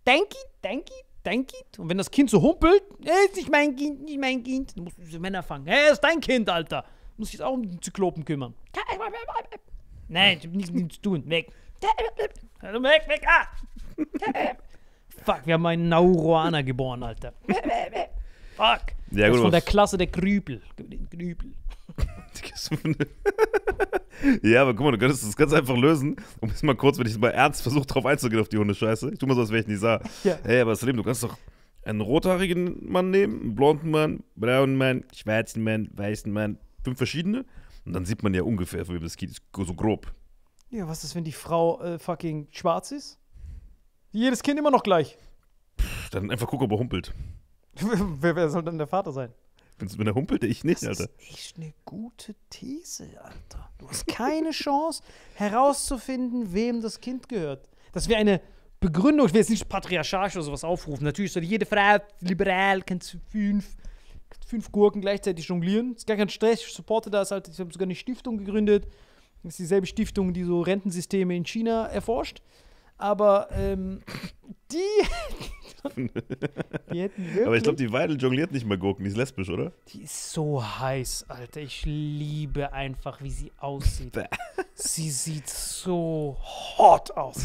Danke, danke, danke. Und wenn das Kind so humpelt, hey, ist nicht mein Kind, nicht mein Kind. Du musst diese Männer fangen. Hey, ist dein Kind, Alter. Du musst dich auch um den Zyklopen kümmern. Nein, ich hab nichts mit ihm zu tun. Weg. Also weg, weg. Ah. Fuck, wir haben einen Nauruaner geboren, Alter. Fuck. Ja, das ist von der Klasse der Grübel. Grübel. Ja, aber guck mal, du könntest das ganz einfach lösen. Um jetzt mal kurz, wenn ich mal ernst versuche, drauf einzugehen auf die Hundescheiße. Ich tu mal so, als wäre ich nicht sah. Ja. Hey, aber Salim, du kannst doch einen rothaarigen Mann nehmen, einen blonden Mann, braunen Mann, schwarzen Mann, weißen Mann, fünf verschiedene. Und dann sieht man ja ungefähr, wie das geht, so grob. Ja, was ist, wenn die Frau äh, fucking schwarz ist? Jedes Kind immer noch gleich. Pff, dann einfach gucken, ob er humpelt. wer, wer soll dann der Vater sein? Wenn er humpelte, ich nicht, Alter. Das ist echt eine gute These, Alter. Du hast keine Chance, herauszufinden, wem das Kind gehört. Das wäre eine Begründung. Ich will jetzt nicht patriarchalisch oder sowas aufrufen. Natürlich soll jede Frau liberal, kannst fünf, fünf Gurken gleichzeitig jonglieren. Das ist gar kein Stress. Ich supporte das. Halt. Ich habe sogar eine Stiftung gegründet. Das ist dieselbe Stiftung, die so Rentensysteme in China erforscht. Aber ähm, die, die hätten wirklich... Aber ich glaube, die Weidel jongliert nicht mehr Gurken. Die ist lesbisch, oder? Die ist so heiß, Alter. Ich liebe einfach, wie sie aussieht. Sie sieht so hot aus.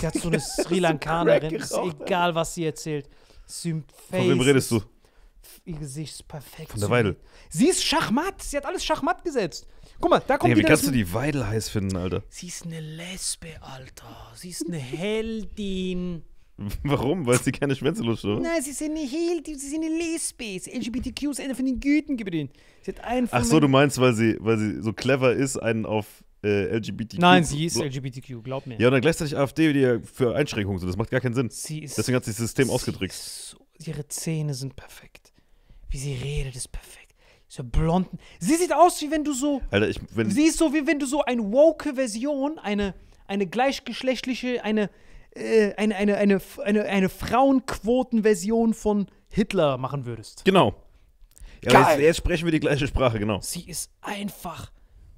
Sie hat so eine Sri Lankanerin. Ist egal, was sie erzählt. Von wem redest du? Ihr Gesicht ist perfekt. Von der Weidel. Sie ist Schachmatt. Sie hat alles Schachmatt gesetzt. Guck mal, da kommt nee, wie kannst du die Weidel heiß finden, Alter? Sie ist eine Lesbe, Alter. Sie ist eine Heldin. Warum? Weil sie keine Schwänzelust hat? Nein, sie ist eine Heldin, sie ist eine Lesbe. Sie L G B T Q ist eine von den Güten geblieben. Sie hat einen von Ach so, du meinst, weil sie, weil sie so clever ist, einen auf äh, L G B T Q... Nein, sie ist L G B T Q, glaub mir. Ja, und dann gleichzeitig A f D, die ja für Einschränkungen sind. Das macht gar keinen Sinn. Sie ist, Deswegen hat sie das System sie ausgetrickst. So, ihre Zähne sind perfekt. Wie sie redet, ist perfekt. So blonden. Sie sieht aus, wie wenn du so. Alter, ich, wenn sie ist so, wie wenn du so eine woke Version, eine, eine gleichgeschlechtliche, eine, äh, eine, eine, eine, eine, eine Frauenquoten-Version von Hitler machen würdest. Genau. Ja, aber jetzt, jetzt sprechen wir die gleiche Sprache, genau. Sie ist einfach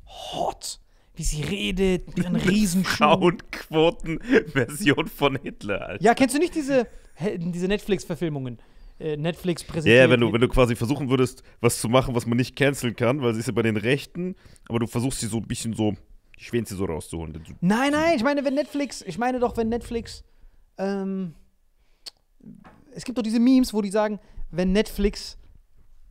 hot, wie sie redet, mit ihren Riesenschuhen. Frauenquoten-Version von Hitler, Alter. Ja, kennst du nicht diese, diese Netflix-Verfilmungen? Netflix präsentiert. Ja, yeah, wenn du, wenn du quasi versuchen würdest, was zu machen, was man nicht canceln kann, weil sie ist ja bei den Rechten, aber du versuchst sie so ein bisschen so, die Schwänze so rauszuholen. Nein, nein, ich meine, wenn Netflix, ich meine doch, wenn Netflix, ähm, es gibt doch diese Memes, wo die sagen, wenn Netflix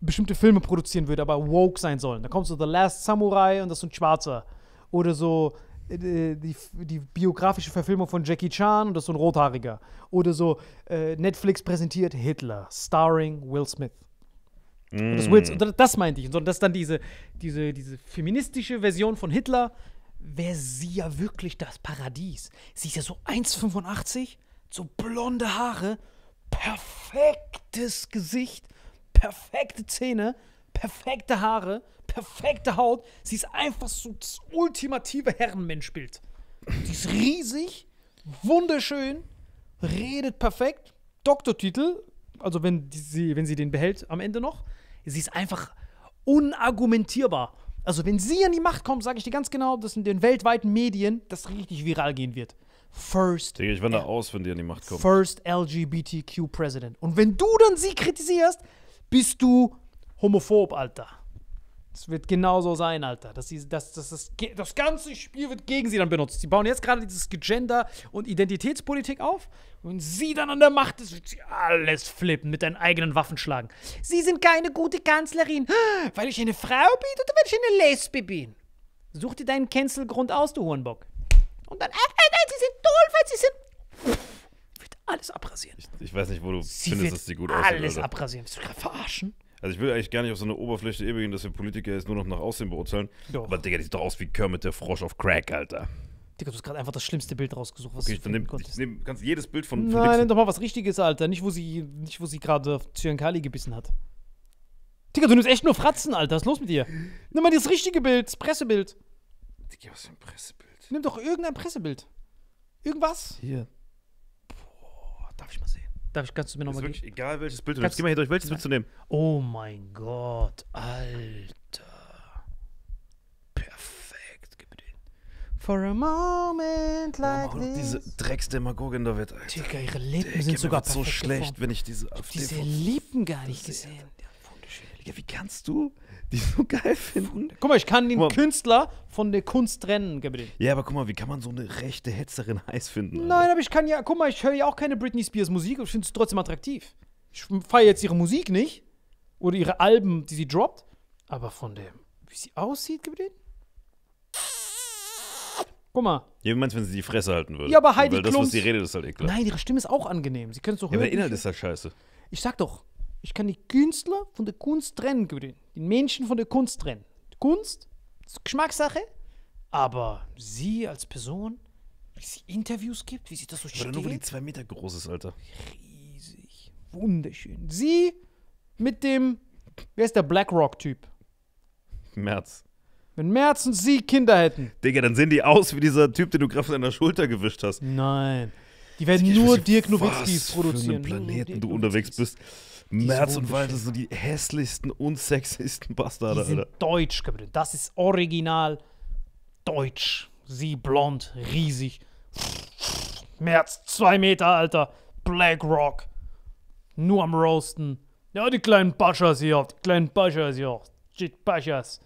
bestimmte Filme produzieren würde, aber woke sein sollen, da kommt so The Last Samurai und das ist ein Schwarzer. Oder so Die, die biografische Verfilmung von Jackie Chan und das ist so ein Rothaariger. Oder so, äh, Netflix präsentiert Hitler, starring Will Smith. Mm. Und das, Will, und das meinte ich. Und das ist dann diese, diese, diese feministische Version von Hitler, wäre sie ja wirklich das Paradies. Sie ist ja so eins Komma fünfundachtzig, so blonde Haare, perfektes Gesicht, perfekte Zähne, perfekte Haare, perfekte Haut. Sie ist einfach so das ultimative Herrenmenschbild. Sie ist riesig, wunderschön, redet perfekt, Doktortitel, also wenn sie, wenn sie den behält am Ende noch. Sie ist einfach unargumentierbar. Also wenn sie an die Macht kommt, sage ich dir ganz genau, dass in den weltweiten Medien das richtig viral gehen wird. First. Ich wandere aus, wenn die an die Macht kommt. First L G B T Q President. Und wenn du dann sie kritisierst, bist du homophob, Alter. Das wird genauso sein, Alter. Das, das, das, das, das ganze Spiel wird gegen sie dann benutzt. Sie bauen jetzt gerade dieses Gender- und Identitätspolitik auf. Und wenn sie dann an der Macht ist, wird sie alles flippen, mit deinen eigenen Waffen schlagen. Sie sind keine gute Kanzlerin, weil ich eine Frau bin oder weil ich eine Lesbe bin. Such dir deinen Cancel-Grund aus, du Hornbock. Und dann, äh, äh, sie sind doof, weil sie sind... Wird alles abrasieren. Ich, ich weiß nicht, wo du sie findest, dass sie gut aussehen. Alles oder? Abrasieren. Willst du gerade verarschen? Also ich will eigentlich gar nicht auf so eine Oberfläche übergehen, dass wir Politiker jetzt nur noch nach Aussehen beurteilen. Doch. Aber Digga, die sieht doch aus wie Kermit der Frosch auf Crack, Alter. Digga, du hast gerade einfach das schlimmste Bild rausgesucht, was okay, du nehm, konntest. Ich nehm, kannst jedes Bild von... von Nein, nimm doch mal was Richtiges, Alter. Nicht, wo sie, nicht, wo sie gerade Zyankali gebissen hat. Digga, du nimmst echt nur Fratzen, Alter. Was ist los mit dir? Nimm mal das richtige Bild, das Pressebild. Digga, was für ein Pressebild? Nimm doch irgendein Pressebild. Irgendwas. Hier. Boah, darf ich mal sehen. Darf ich, kannst du mir nochmal geben? Egal welches Bild du nimmst. Geh mal hier durch, welches willst du nehmen? Oh mein Gott, Alter. Perfekt, gib mir den. For a moment like oh, this. Diese Drecksdemagogin da wird, Alter. Digga, ihre Lippen Digga, sind sogar so schlecht, geformt. Wenn ich diese... Ich diese Lippen gar nicht gesehen. Ja, wunderschön. Digga, wie kannst du die so geil finden? Guck mal, ich kann den Künstler von der Kunst trennen, Gabriel. Ja, aber guck mal, wie kann man so eine rechte Hetzerin heiß finden? Alter? Nein, aber ich kann ja, guck mal, ich höre ja auch keine Britney Spears Musik und ich finde es trotzdem attraktiv. Ich feiere jetzt ihre Musik nicht oder ihre Alben, die sie droppt, aber von dem, wie sie aussieht, Gabriel. Guck mal. Ja, wie meinst du, wenn sie die Fresse halten würde? Ja, aber Heidi Klum. Weil das, was sie redet, ist halt eklig. Nein, ihre Stimme ist auch angenehm. Sie können es doch hören. Ja, aber der Inhalt ist halt scheiße. Ich sag doch. Ich kann die Künstler von der Kunst trennen, die Menschen von der Kunst trennen. Kunst, das ist Geschmackssache, aber sie als Person, wie sie Interviews gibt, wie sie das so steht. Oder nur, weil die zwei Meter groß ist, Alter. Riesig, wunderschön. Sie mit dem, wer ist der BlackRock-Typ? Merz. Wenn Merz und sie Kinder hätten. Digga, dann sehen die aus wie dieser Typ, den du gerade von deiner Schulter gewischt hast. Nein, die werden ich nur weiß, Dirk Nowitzkis produzieren. Was für einen Planeten du unterwegs bist. Merz und Wilders sind die hässlichsten, unsexiesten Bastarde, Alter. Die sind deutsch, das ist original deutsch. Sie blond, riesig. Merz, zwei Meter, Alter. BlackRock. Nur am Roasten. Ja, die kleinen Paschas hier, die kleinen Paschas hier. Shit, Paschas.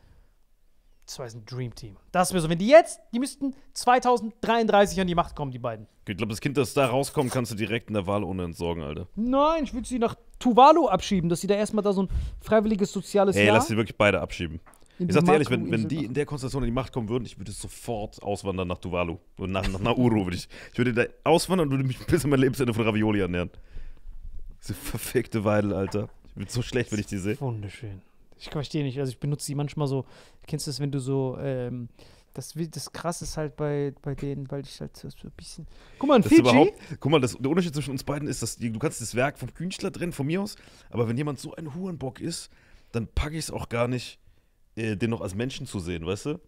Zwei sind ein Dreamteam. Das wäre so, wenn die jetzt, die müssten zweitausenddreiunddreißig an die Macht kommen, die beiden. Ich glaube, das Kind, das da rauskommt, kannst du direkt in der Wahl ohne entsorgen, Alter. Nein, ich würde sie nach Tuvalu abschieben, dass sie da erstmal da so ein freiwilliges soziales Ey, Jahr... Ey, lass sie wirklich beide abschieben. Ich sag dir ehrlich, wenn, wenn die in der Konstellation in die Macht kommen würden, ich würde sofort auswandern nach Tuvalu. Und nach, nach Nauru würde ich... Ich würde da auswandern und würde mich bis in mein Lebensende von Ravioli ernähren. Diese verfickte Weidel, Alter. Ich bin so schlecht, wenn ich die sehe. Wunderschön. Ich verstehe nicht, also ich benutze sie manchmal so, kennst du das, wenn du so, ähm, das, das krass ist halt bei, bei denen, weil ich halt so ein bisschen, guck mal, in Fiji. Guck mal, das, der Unterschied zwischen uns beiden ist, dass die, du kannst das Werk vom Künstler trennen, von mir aus, aber wenn jemand so ein Hurenbock ist, dann packe ich es auch gar nicht, äh, den noch als Menschen zu sehen, weißt du?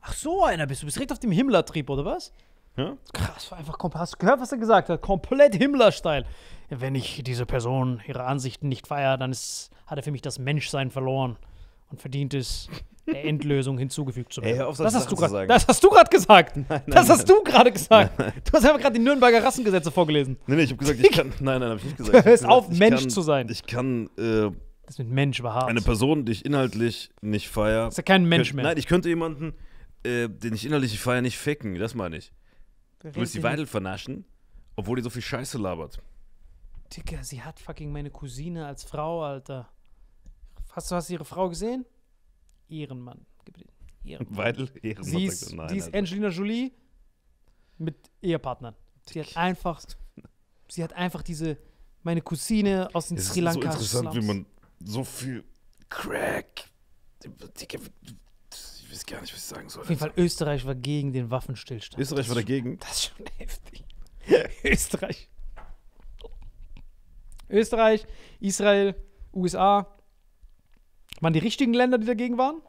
Ach so, einer bist du, bist direkt auf dem Himmler-Trieb, oder was? Ja? Krass, war einfach komplett, hast du gehört, was er gesagt hat? Komplett Himmler-Steil. Wenn ich diese Person, ihre Ansichten nicht feiere, dann ist, hat er für mich das Menschsein verloren und verdient es, der Endlösung hinzugefügt zu werden. Ey, auf, das, hast du grad, zu das hast du gerade gesagt. Nein, nein, das hast nein. du gerade gesagt. Nein. Du hast einfach gerade die Nürnberger Rassengesetze vorgelesen. Nein, nee, ich habe gesagt, ich kann, nein, nein, habe ich nicht gesagt. Hör auf, ich Mensch kann, zu sein. Ich kann, äh, das mit Mensch war hart. Eine Person, die ich inhaltlich nicht feiere. Ist ja kein Mensch mehr. Nein, ich könnte jemanden, äh, den ich inhaltlich feiere, nicht ficken, das meine ich. Du willst die Weidel vernaschen, obwohl die so viel Scheiße labert. Digga, sie hat fucking meine Cousine als Frau, Alter. Hast du hast ihre Frau gesehen? Ehrenmann. Ehrenmann. Weidel, Ehrenmann. Sie ist, nein, die ist Angelina Jolie mit Ehepartnern. Sie hat einfach, sie hat einfach diese, meine Cousine aus den Sri Lanka. Es ist so interessant, Slums. Wie man so viel Crack, Digga, ich weiß gar nicht, was ich sagen soll. Auf jeden Fall, Österreich war gegen den Waffenstillstand. Österreich war dagegen? Das ist schon heftig. Österreich. Österreich, Israel, U S A. Waren die richtigen Länder, die dagegen waren?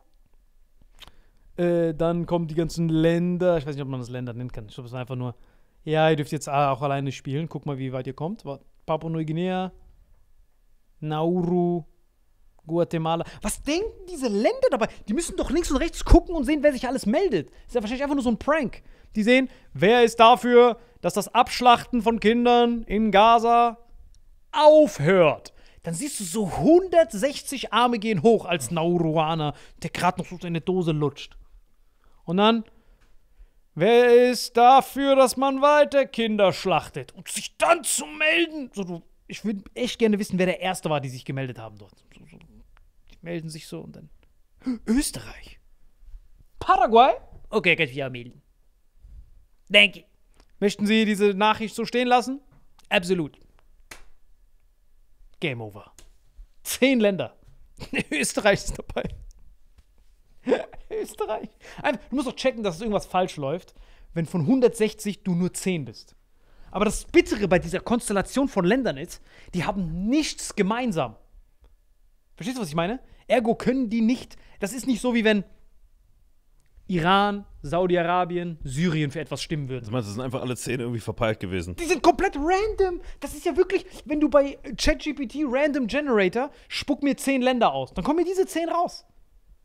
Äh, dann kommen die ganzen Länder. Ich weiß nicht, ob man das Länder nennen kann. Ich glaube, es war einfach nur, ja, ihr dürft jetzt auch alleine spielen. Guck mal, wie weit ihr kommt. Papua-Neuguinea, Nauru, Guatemala. Was denken diese Länder dabei? Die müssen doch links und rechts gucken und sehen, wer sich alles meldet. Das ist ja wahrscheinlich einfach nur so ein Prank. Die sehen, wer ist dafür, dass das Abschlachten von Kindern in Gaza aufhört. Dann siehst du so hundertsechzig Arme gehen hoch als Nauruaner, der gerade noch so eine Dose lutscht. Und dann, wer ist dafür, dass man weiter Kinder schlachtet? Und sich dann zu melden. So, du, ich würde echt gerne wissen, wer der Erste war, die sich gemeldet haben dort. So, so, die melden sich so und dann, Österreich? Paraguay? Okay, kann ich mich ja melden. Danke. Möchten Sie diese Nachricht so stehen lassen? Absolut. Game over. Zehn Länder. Österreich ist dabei. Österreich. Einfach, du musst doch checken, dass irgendwas falsch läuft, wenn von hundertsechzig du nur zehn bist. Aber das Bittere bei dieser Konstellation von Ländern ist, die haben nichts gemeinsam. Verstehst du, was ich meine? Ergo können die nicht, das ist nicht so, wie wenn Iran, Saudi-Arabien, Syrien für etwas stimmen würden. Du meinst, das sind einfach alle zehn irgendwie verpeilt gewesen. Die sind komplett random. Das ist ja wirklich, wenn du bei ChatGPT Random Generator spuck mir zehn Länder aus, dann kommen mir diese zehn raus.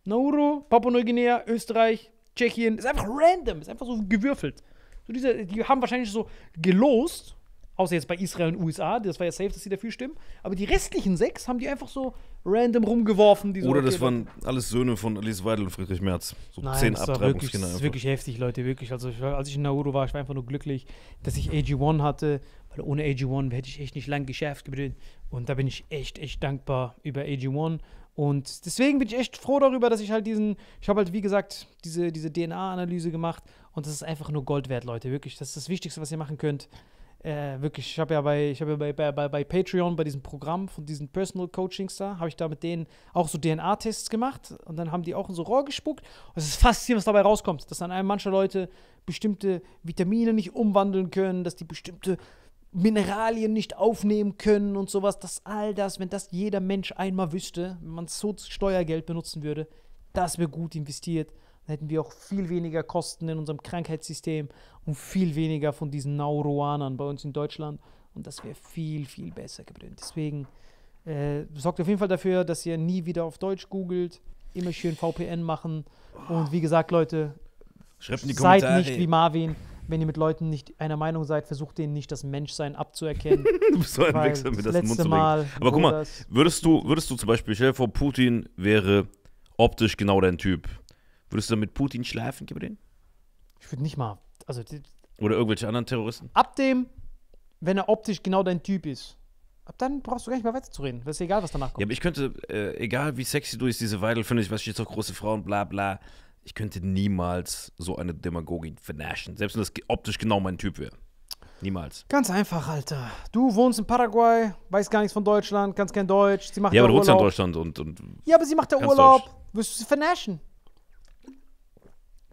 Nauru, Papua-Neuguinea, Österreich, Tschechien. Ist einfach random, ist einfach so gewürfelt. So diese, die haben wahrscheinlich so gelost, außer jetzt bei Israel und U S A, das war ja safe, dass sie dafür stimmen. Aber die restlichen sechs haben die einfach so random rumgeworfen. Die so, oder das okay, waren alles Söhne von Alice Weidel und Friedrich Merz. So nein, zehn Abtreibungskinder. Das ist wirklich heftig, Leute, wirklich. Also ich, als ich in Nauru war, ich war einfach nur glücklich, dass ich A G eins hatte. Weil ohne A G eins hätte ich echt nicht lang geschärft gebrüllt. Und da bin ich echt, echt dankbar über A G eins. Und deswegen bin ich echt froh darüber, dass ich halt diesen, ich habe halt, wie gesagt, diese, diese D N A-Analyse gemacht. Und das ist einfach nur Gold wert, Leute, wirklich. Das ist das Wichtigste, was ihr machen könnt. Äh, wirklich, ich habe ja, bei, ich hab ja bei, bei, bei Patreon, bei diesem Programm von diesen Personal Coachings da, habe ich da mit denen auch so D N A-Tests gemacht. Und dann haben die auch in so Rohr gespuckt. Und es ist faszinierend, was dabei rauskommt. Dass dann manche Leute bestimmte Vitamine nicht umwandeln können, dass die bestimmte Mineralien nicht aufnehmen können und sowas, dass all das, wenn das jeder Mensch einmal wüsste, wenn man so Steuergeld benutzen würde, das wäre gut investiert, dann hätten wir auch viel weniger Kosten in unserem Krankheitssystem und viel weniger von diesen Nauruanern bei uns in Deutschland und das wäre viel, viel besser gebrannt. Deswegen äh, sorgt auf jeden Fall dafür, dass ihr nie wieder auf Deutsch googelt, immer schön V P N machen und wie gesagt, Leute, schreibt in die Kommentare, seid nicht wie Marvin. Wenn ihr mit Leuten nicht einer Meinung seid, versucht denen nicht das Menschsein abzuerkennen. Du bist so ein Wichser, mir das in den Mund zu bringen. Aber guck mal, würdest du, würdest du zum Beispiel, stell dir vor, Putin wäre optisch genau dein Typ. Würdest du mit Putin schlafen, Gabriel? Ich würde nicht mal. Also, oder irgendwelche anderen Terroristen? Ab dem, wenn er optisch genau dein Typ ist, ab dann brauchst du gar nicht mehr weiterzureden. Das ist egal, was danach kommt. Ja, aber ich könnte, äh, egal wie sexy du ist, diese Weidel finde ich, was ich jetzt auch große Frauen, bla bla. Ich könnte niemals so eine Demagogie vernaschen, selbst wenn das optisch genau mein Typ wäre. Niemals. Ganz einfach, Alter. Du wohnst in Paraguay, weißt gar nichts von Deutschland, kannst kein Deutsch. Sie macht ja, aber du wohnst ja in Deutschland und, und. Ja, aber sie macht ja Urlaub. Deutsch. Wirst du sie vernaschen?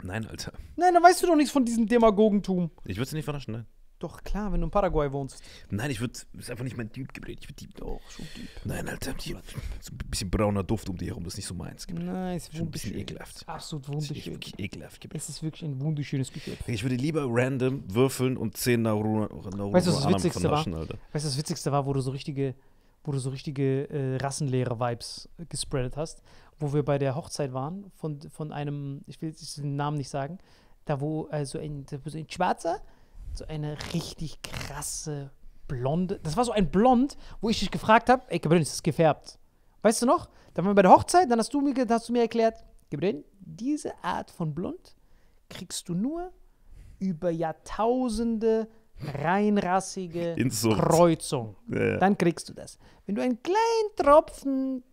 Nein, Alter. Nein, dann weißt du doch nichts von diesem Demagogentum. Ich würde sie nicht vernaschen, nein. Doch, klar, wenn du in Paraguay wohnst. Nein, ich würde. Das ist einfach nicht mein Typ gebrannt. Ich würde die auch schon Typ. Nein, Alter. Die, so ein bisschen brauner Duft um die herum, das ist nicht so meins. Gebrannt. Nein, es ist schon ein bisschen ekelhaft. Absolut wunderschön. Wirklich ekelhaft. Gebrannt. Es ist wirklich ein wunderschönes Gefühl. Ich würde lieber random würfeln und zehn Nauru. Nauru weißt du, was das Witzigste war? Alter. Weißt du, das Witzigste war, wo du so richtige, wo du so richtige äh, Rassenlehre-Vibes gespreadet hast, wo wir bei der Hochzeit waren von, von einem, ich will jetzt den Namen nicht sagen, da wo äh, so ein, da wo so ein Schwarzer. So eine richtig krasse Blonde. Das war so ein Blond, wo ich dich gefragt habe, ey, Gabriel, ist das gefärbt? Weißt du noch? Dann waren wir bei der Hochzeit, dann hast du mir, hast du mir erklärt, Gabriel, diese Art von Blond kriegst du nur über Jahrtausende reinrassige Kreuzung. Ja, ja. Dann kriegst du das. Wenn du einen kleinen Tropfen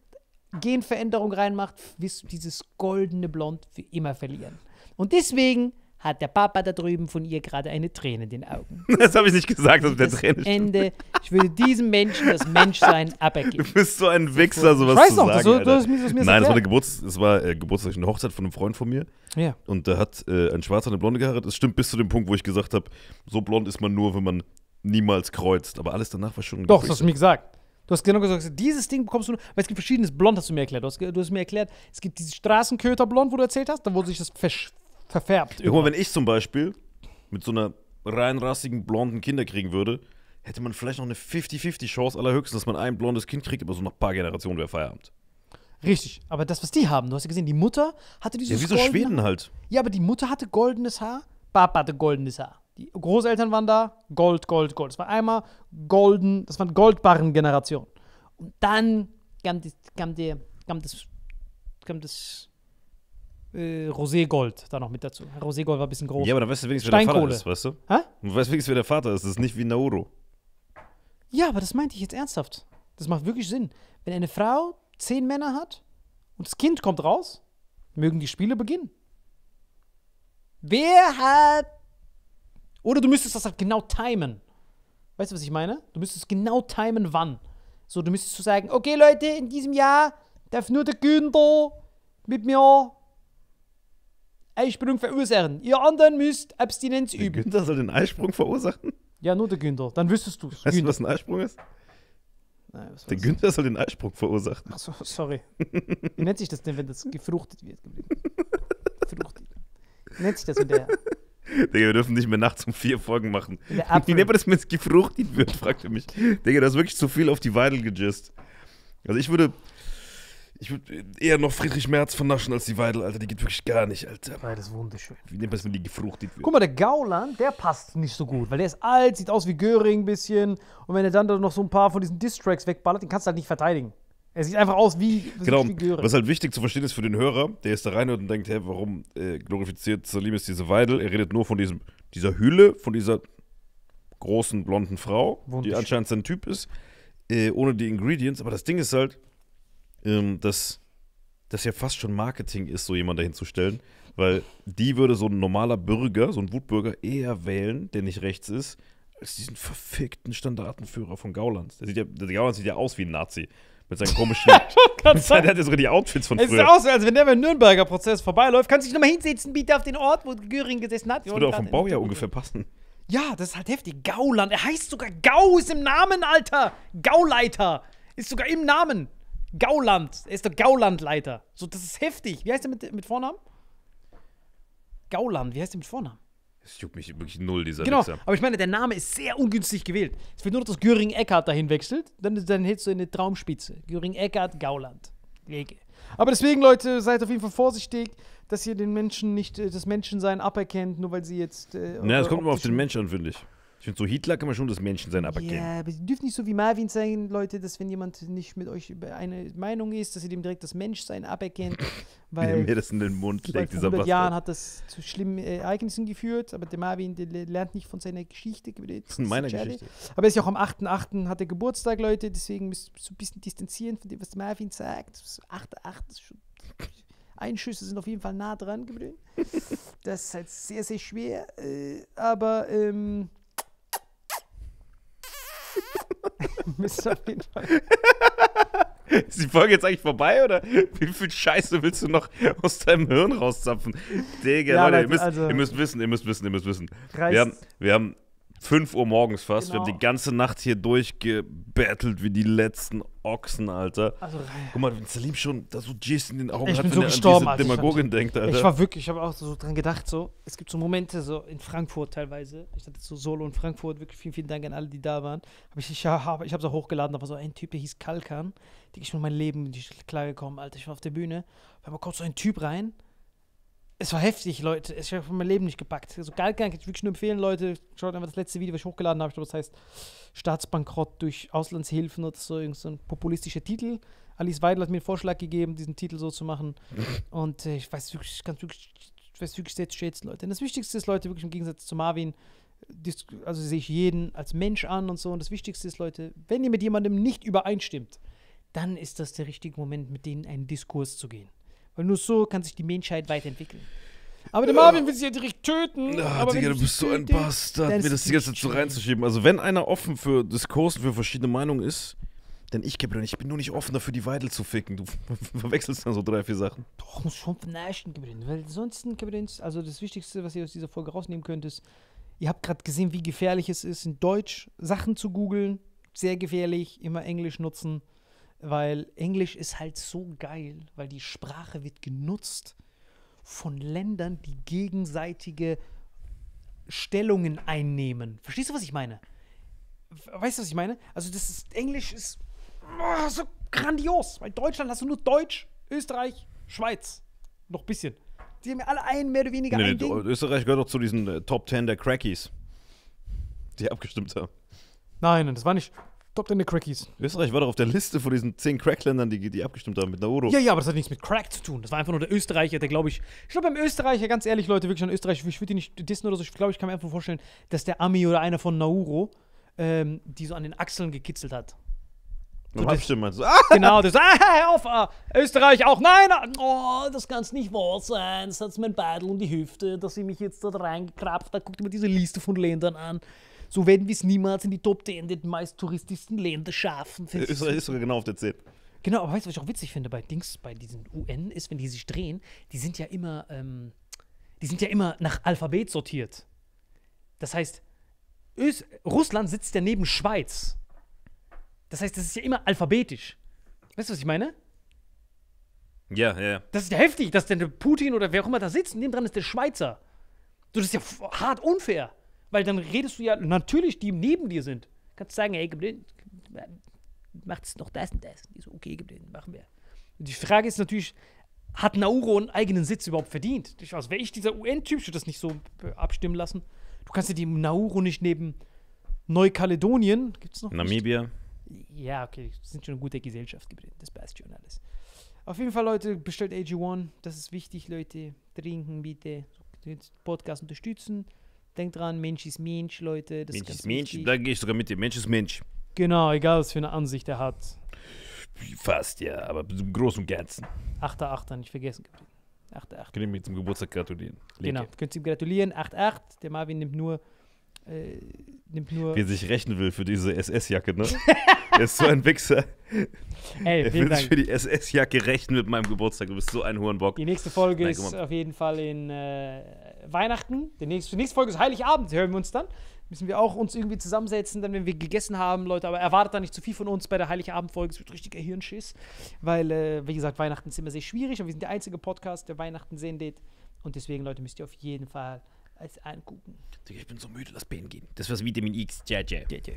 Genveränderung reinmachst, wirst du dieses goldene Blond für immer verlieren. Und deswegen hat der Papa da drüben von ihr gerade eine Träne in den Augen. Das habe ich nicht gesagt, dass der Träne stimmt. Ende. Ich würde diesem Menschen das Menschsein abergeben. Du bist so ein Wichser, sowas zu sagen. Ich weiß noch, du hast mir das Nein, das war, Geburts-, das war äh, Geburtstag, eine Hochzeit von einem Freund von mir. Ja. Und da hat äh, ein Schwarzer eine Blonde geheiratet. Das stimmt bis zu dem Punkt, wo ich gesagt habe, so blond ist man nur, wenn man niemals kreuzt. Aber alles danach war schon. Doch, das hast du mir gesagt. Du hast genau gesagt, dieses Ding bekommst du nur, weil es gibt verschiedenes Blond, hast du mir erklärt. Du hast, du hast mir erklärt, es gibt dieses Straßenköterblond, wo du erzählt hast, dann wurde sich das versch... verfärbt. Guck mal, wenn ich zum Beispiel mit so einer reinrassigen blonden Kinder kriegen würde, hätte man vielleicht noch eine fifty fifty Chance allerhöchstens, dass man ein blondes Kind kriegt, aber so nach ein paar Generationen wäre Feierabend. Richtig, aber das, was die haben, du hast ja gesehen, die Mutter hatte dieses goldene... Ja, wie so Schweden halt. Ja, aber die Mutter hatte goldenes Haar, Papa hatte goldenes Haar. Die Großeltern waren da, Gold, Gold, Gold. Das war einmal golden, das waren Goldbarren-Generationen. Und dann kam, die, kam, die, kam das, kam das äh, Roségold da noch mit dazu. Roségold war ein bisschen groß. Ja, aber dann weißt du wenigstens, wer der Vater ist, weißt du? Hä? Du weißt wenigstens, wer der Vater ist. Das ist nicht wie Nauru. Ja, aber das meinte ich jetzt ernsthaft. Das macht wirklich Sinn. Wenn eine Frau zehn Männer hat und das Kind kommt raus, mögen die Spiele beginnen. Wer hat... Oder du müsstest das halt genau timen. Weißt du, was ich meine? Du müsstest genau timen, wann. So, du müsstest so sagen, okay, Leute, in diesem Jahr darf nur der Günther mit mir Eisprung verursachen. Ihr anderen müsst Abstinenz üben. Der Günther soll den Eisprung verursachen? Ja, nur der Günther. Dann wüsstest du es. Weißt du, was ein Eisprung ist? Nein, was der Günther soll den Eisprung verursachen. Achso, sorry. Wie nennt sich das denn, wenn das gefruchtet wird? Gefruchtet. Wie nennt sich das denn der... Digga, wir dürfen nicht mehr nachts um vier Folgen machen. Wie nennt man das, wenn es gefruchtet wird, fragt er mich. Digga, das ist wirklich zu viel auf die Weidel gejist. Also ich würde, ich würde eher noch Friedrich Merz vernaschen als die Weidel, Alter. Die geht wirklich gar nicht, Alter. Weil das ist wunderschön. Wie nennt man das, wenn die gefruchtet wird? Guck mal, der Gauland, der passt nicht so gut, weil der ist alt, sieht aus wie Göring ein bisschen. Und wenn er dann noch so ein paar von diesen Diss-Tracks wegballert, den kannst du halt nicht verteidigen. Er sieht einfach aus wie, genau, wie Göring. Was halt wichtig zu verstehen ist für den Hörer, der jetzt da reinhört und denkt, hey, warum äh, glorifiziert Salim ist diese Weidel? Er redet nur von diesem, dieser Hülle, von dieser großen, blonden Frau, die anscheinend sein Typ ist, äh, ohne die Ingredients. Aber das Ding ist halt, ähm, dass das ja fast schon Marketing ist, so jemanden dahin zu stellen, weil die würde so ein normaler Bürger, so ein Wutbürger eher wählen, der nicht rechts ist, als diesen verfickten Standartenführer von Gauland. Der, sieht ja, der Gauland sieht ja aus wie ein Nazi. Mit seinen komischen. Der hat ja sogar die Outfits von es früher. Es sieht aus, als wenn der beim Nürnberger Prozess vorbeiläuft. Kannst du dich nochmal hinsetzen, bitte, auf den Ort, wo Göring gesessen hat? Das würde auf dem Baujahr ungefähr passen. Ja, das ist halt heftig. Gauland. Er heißt sogar Gau, ist im Namen, Alter. Gauleiter. Ist sogar im Namen. Gauland. Er ist der Gaulandleiter. So, das ist heftig. Wie heißt der mit, mit Vornamen? Gauland. Wie heißt der mit Vornamen? Das juckt mich wirklich null, dieser Genau, Mixer. Aber ich meine, der Name ist sehr ungünstig gewählt. Es wird nur noch, dass Göring-Eckardt dahin wechselt, dann, dann hältst du in eine Traumspitze. Göring-Eckardt, Gauland. Lege. Aber deswegen, Leute, seid auf jeden Fall vorsichtig, dass ihr den Menschen nicht, das Menschensein aberkennt, nur weil sie jetzt... Äh, naja, das kommt immer auf den Menschen an, finde ich. Ich finde, so Hitler kann man schon das Menschensein aberkennen. Ja, aber ihr dürft nicht so wie Marvin sein, Leute, dass wenn jemand nicht mit euch eine Meinung ist, dass ihr dem direkt das Menschsein aberkennt. Weil mir das in den Mund legt, dieser Bastard. Vor hundert Jahren hat das zu schlimmen Ereignissen geführt, aber der Marvin, der lernt nicht von seiner Geschichte. Von meiner Geschichte. Aber er ist ja auch am achten achten hat er Geburtstag, Leute, deswegen müsst ihr so ein bisschen distanzieren von dem, was der Marvin sagt. achter achter ist schon... Einschüsse sind auf jeden Fall nah dran, geblieben. Das ist halt sehr, sehr schwer, aber... Ähm, ist die Folge jetzt eigentlich vorbei, oder wie viel Scheiße willst du noch aus deinem Hirn rauszapfen? Digga, ja, Leute, ihr müsst, also ihr müsst wissen, ihr müsst wissen, ihr müsst wissen. Wir haben, wir haben fünf Uhr morgens fast, genau. Wir haben die ganze Nacht hier durchgebettelt wie die letzten Ochsen, Alter. Also, guck mal, wenn Salim schon da so G's in den Augen ich hat, wenn so er gestorben, an diese Demagogin also denkt, Alter. Ich war wirklich, ich habe auch so dran gedacht, so, es gibt so Momente so in Frankfurt teilweise, ich hatte so Solo in Frankfurt, wirklich vielen, vielen Dank an alle, die da waren. Hab ich ich habe ich hab so hochgeladen, da war so ein Typ, der hieß Kalkan, der ist mit meinem Leben nicht klargekommen, Alter. Ich war auf der Bühne, weil man kommt so ein Typ rein, es war heftig, Leute. Ich habe mein Leben nicht gepackt. Also Galkan kann ich wirklich nur empfehlen, Leute. Schaut einfach das letzte Video, was ich hochgeladen habe. Ich glaube, das heißt Staatsbankrott durch Auslandshilfen oder so. Irgend so ein populistischer Titel. Alice Weidel hat mir einen Vorschlag gegeben, diesen Titel so zu machen. Und äh, ich weiß wirklich, ich kann wirklich, ich weiß wirklich sehr zu schätzen, Leute. Und das Wichtigste ist, Leute, wirklich im Gegensatz zu Marvin, also sehe ich jeden als Mensch an und so. Und das Wichtigste ist, Leute, wenn ihr mit jemandem nicht übereinstimmt, dann ist das der richtige Moment, mit denen einen Diskurs zu gehen. Weil nur so kann sich die Menschheit weiterentwickeln. Aber der Marvin will sich ja direkt töten. Ah, aber Digga, du bist so ein Bastard, mir das die ganze Zeit so reinzuschieben. Also wenn einer offen für Diskursen, für verschiedene Meinungen ist, dann ich, Gabriel, ich bin nur nicht offen dafür, die Weidel zu ficken. Du verwechselst dann so drei, vier Sachen. Doch, muss schon vernaschen, Gabriel. Weil ansonsten, Gabriel, also das Wichtigste, was ihr aus dieser Folge rausnehmen könnt, ist, ihr habt gerade gesehen, wie gefährlich es ist, in Deutsch Sachen zu googeln. Sehr gefährlich, immer Englisch nutzen. Weil Englisch ist halt so geil, weil die Sprache wird genutzt von Ländern, die gegenseitige Stellungen einnehmen. Verstehst du, was ich meine? Weißt du, was ich meine? Also das ist, Englisch ist oh, so grandios, weil in Deutschland hast du nur Deutsch, Österreich, Schweiz. Noch ein bisschen. Die haben ja alle ein, mehr oder weniger nee, ein nee, Ding. Österreich gehört doch zu diesen äh, Top zehn der Crackies, die abgestimmt haben. Nein, das war nicht Top zehn der Crackies. Österreich war doch auf der Liste von diesen zehn Crackländern, die, die abgestimmt haben mit Nauru. Ja, ja, aber das hat nichts mit Crack zu tun. Das war einfach nur der Österreicher, der glaube ich... Ich glaube beim Österreicher, ganz ehrlich Leute, wirklich an Österreich, ich würde die nicht dissen oder so, ich glaube, ich kann mir einfach vorstellen, dass der Ami oder einer von Nauru ähm, die so an den Achseln gekitzelt hat. So abstimmen meinst du? Genau, das, ah, hör auf, ah, Österreich auch, nein, oh, das kann's nicht wahr sein, das hat's mein Beidel um die Hüfte, dass ich mich jetzt dort reingekrabbt habe, guckt immer diese Liste von Ländern an, so werden wir es niemals in die Top zehn der meist touristischsten Länder sschaffen. Äh, Österreich ist sogar genau auf der zehn. Genau, aber weißt du, was ich auch witzig finde bei Dings, bei diesen U N ist, wenn die sich drehen, die sind ja immer, ähm, die sind ja immer nach Alphabet sortiert. Das heißt, Ös Russland sitzt ja neben Schweiz. Das heißt, das ist ja immer alphabetisch. Weißt du, was ich meine? Ja, yeah, ja. Yeah. Das ist ja heftig, dass denn der Putin oder wer auch immer da sitzt, neben dran ist der Schweizer. So, das ist ja hart unfair. Weil dann redest du ja natürlich, die neben dir sind. Kannst sagen, hey, gib den, macht's noch das und das. Die so, okay, gib den, machen wir. Und die Frage ist natürlich, hat Nauru einen eigenen Sitz überhaupt verdient? Ich weiß, wäre ich dieser U N-Typ, ich würde das nicht so abstimmen lassen. Du kannst ja die Nauru nicht neben Neukaledonien, gibt's noch Namibia. Nicht? Ja, okay, wir sind schon eine gute Gesellschaft geblieben. Das passt schon alles. Auf jeden Fall, Leute, bestellt A G eins. Das ist wichtig, Leute. Trinken bitte. Podcast unterstützen. Denkt dran, Mensch ist Mensch, Leute. Das Mensch ist Mensch, da gehe ich sogar mit dir. Mensch ist Mensch. Genau, egal was für eine Ansicht er hat. Fast, ja, aber im Großen und Ganzen. acht acht, nicht vergessen. acht acht. Könnt ihr mir zum Geburtstag gratulieren. Leke. Genau, könnt ihr ihm gratulieren. acht acht, der Marvin nimmt nur... Äh, nimmt nur wer sich rächen will für diese S S-Jacke, ne? Er ist so ein Wichser. Ey, er will Dank. Sich für die S S-Jacke rächen mit meinem Geburtstag. Du bist so ein Hurenbock. Die nächste Folge Nein, ist auf jeden Fall in äh, Weihnachten. Die nächste, die nächste Folge ist Heiligabend. Hören wir uns dann. Müssen wir auch uns irgendwie zusammensetzen, dann wenn wir gegessen haben, Leute. Aber erwartet da nicht zu viel von uns bei der Heiligabend-Folge. Es wird richtiger Hirnschiss. Weil, äh, wie gesagt, Weihnachten ist immer sehr schwierig. Und wir sind der einzige Podcast, der Weihnachten sehen lädt. Und deswegen, Leute, müsst ihr auf jeden Fall... als angucken. Ich bin so müde, lass Ben gehen. Das war's Vitamin X. Tja, tja. Tja, tja.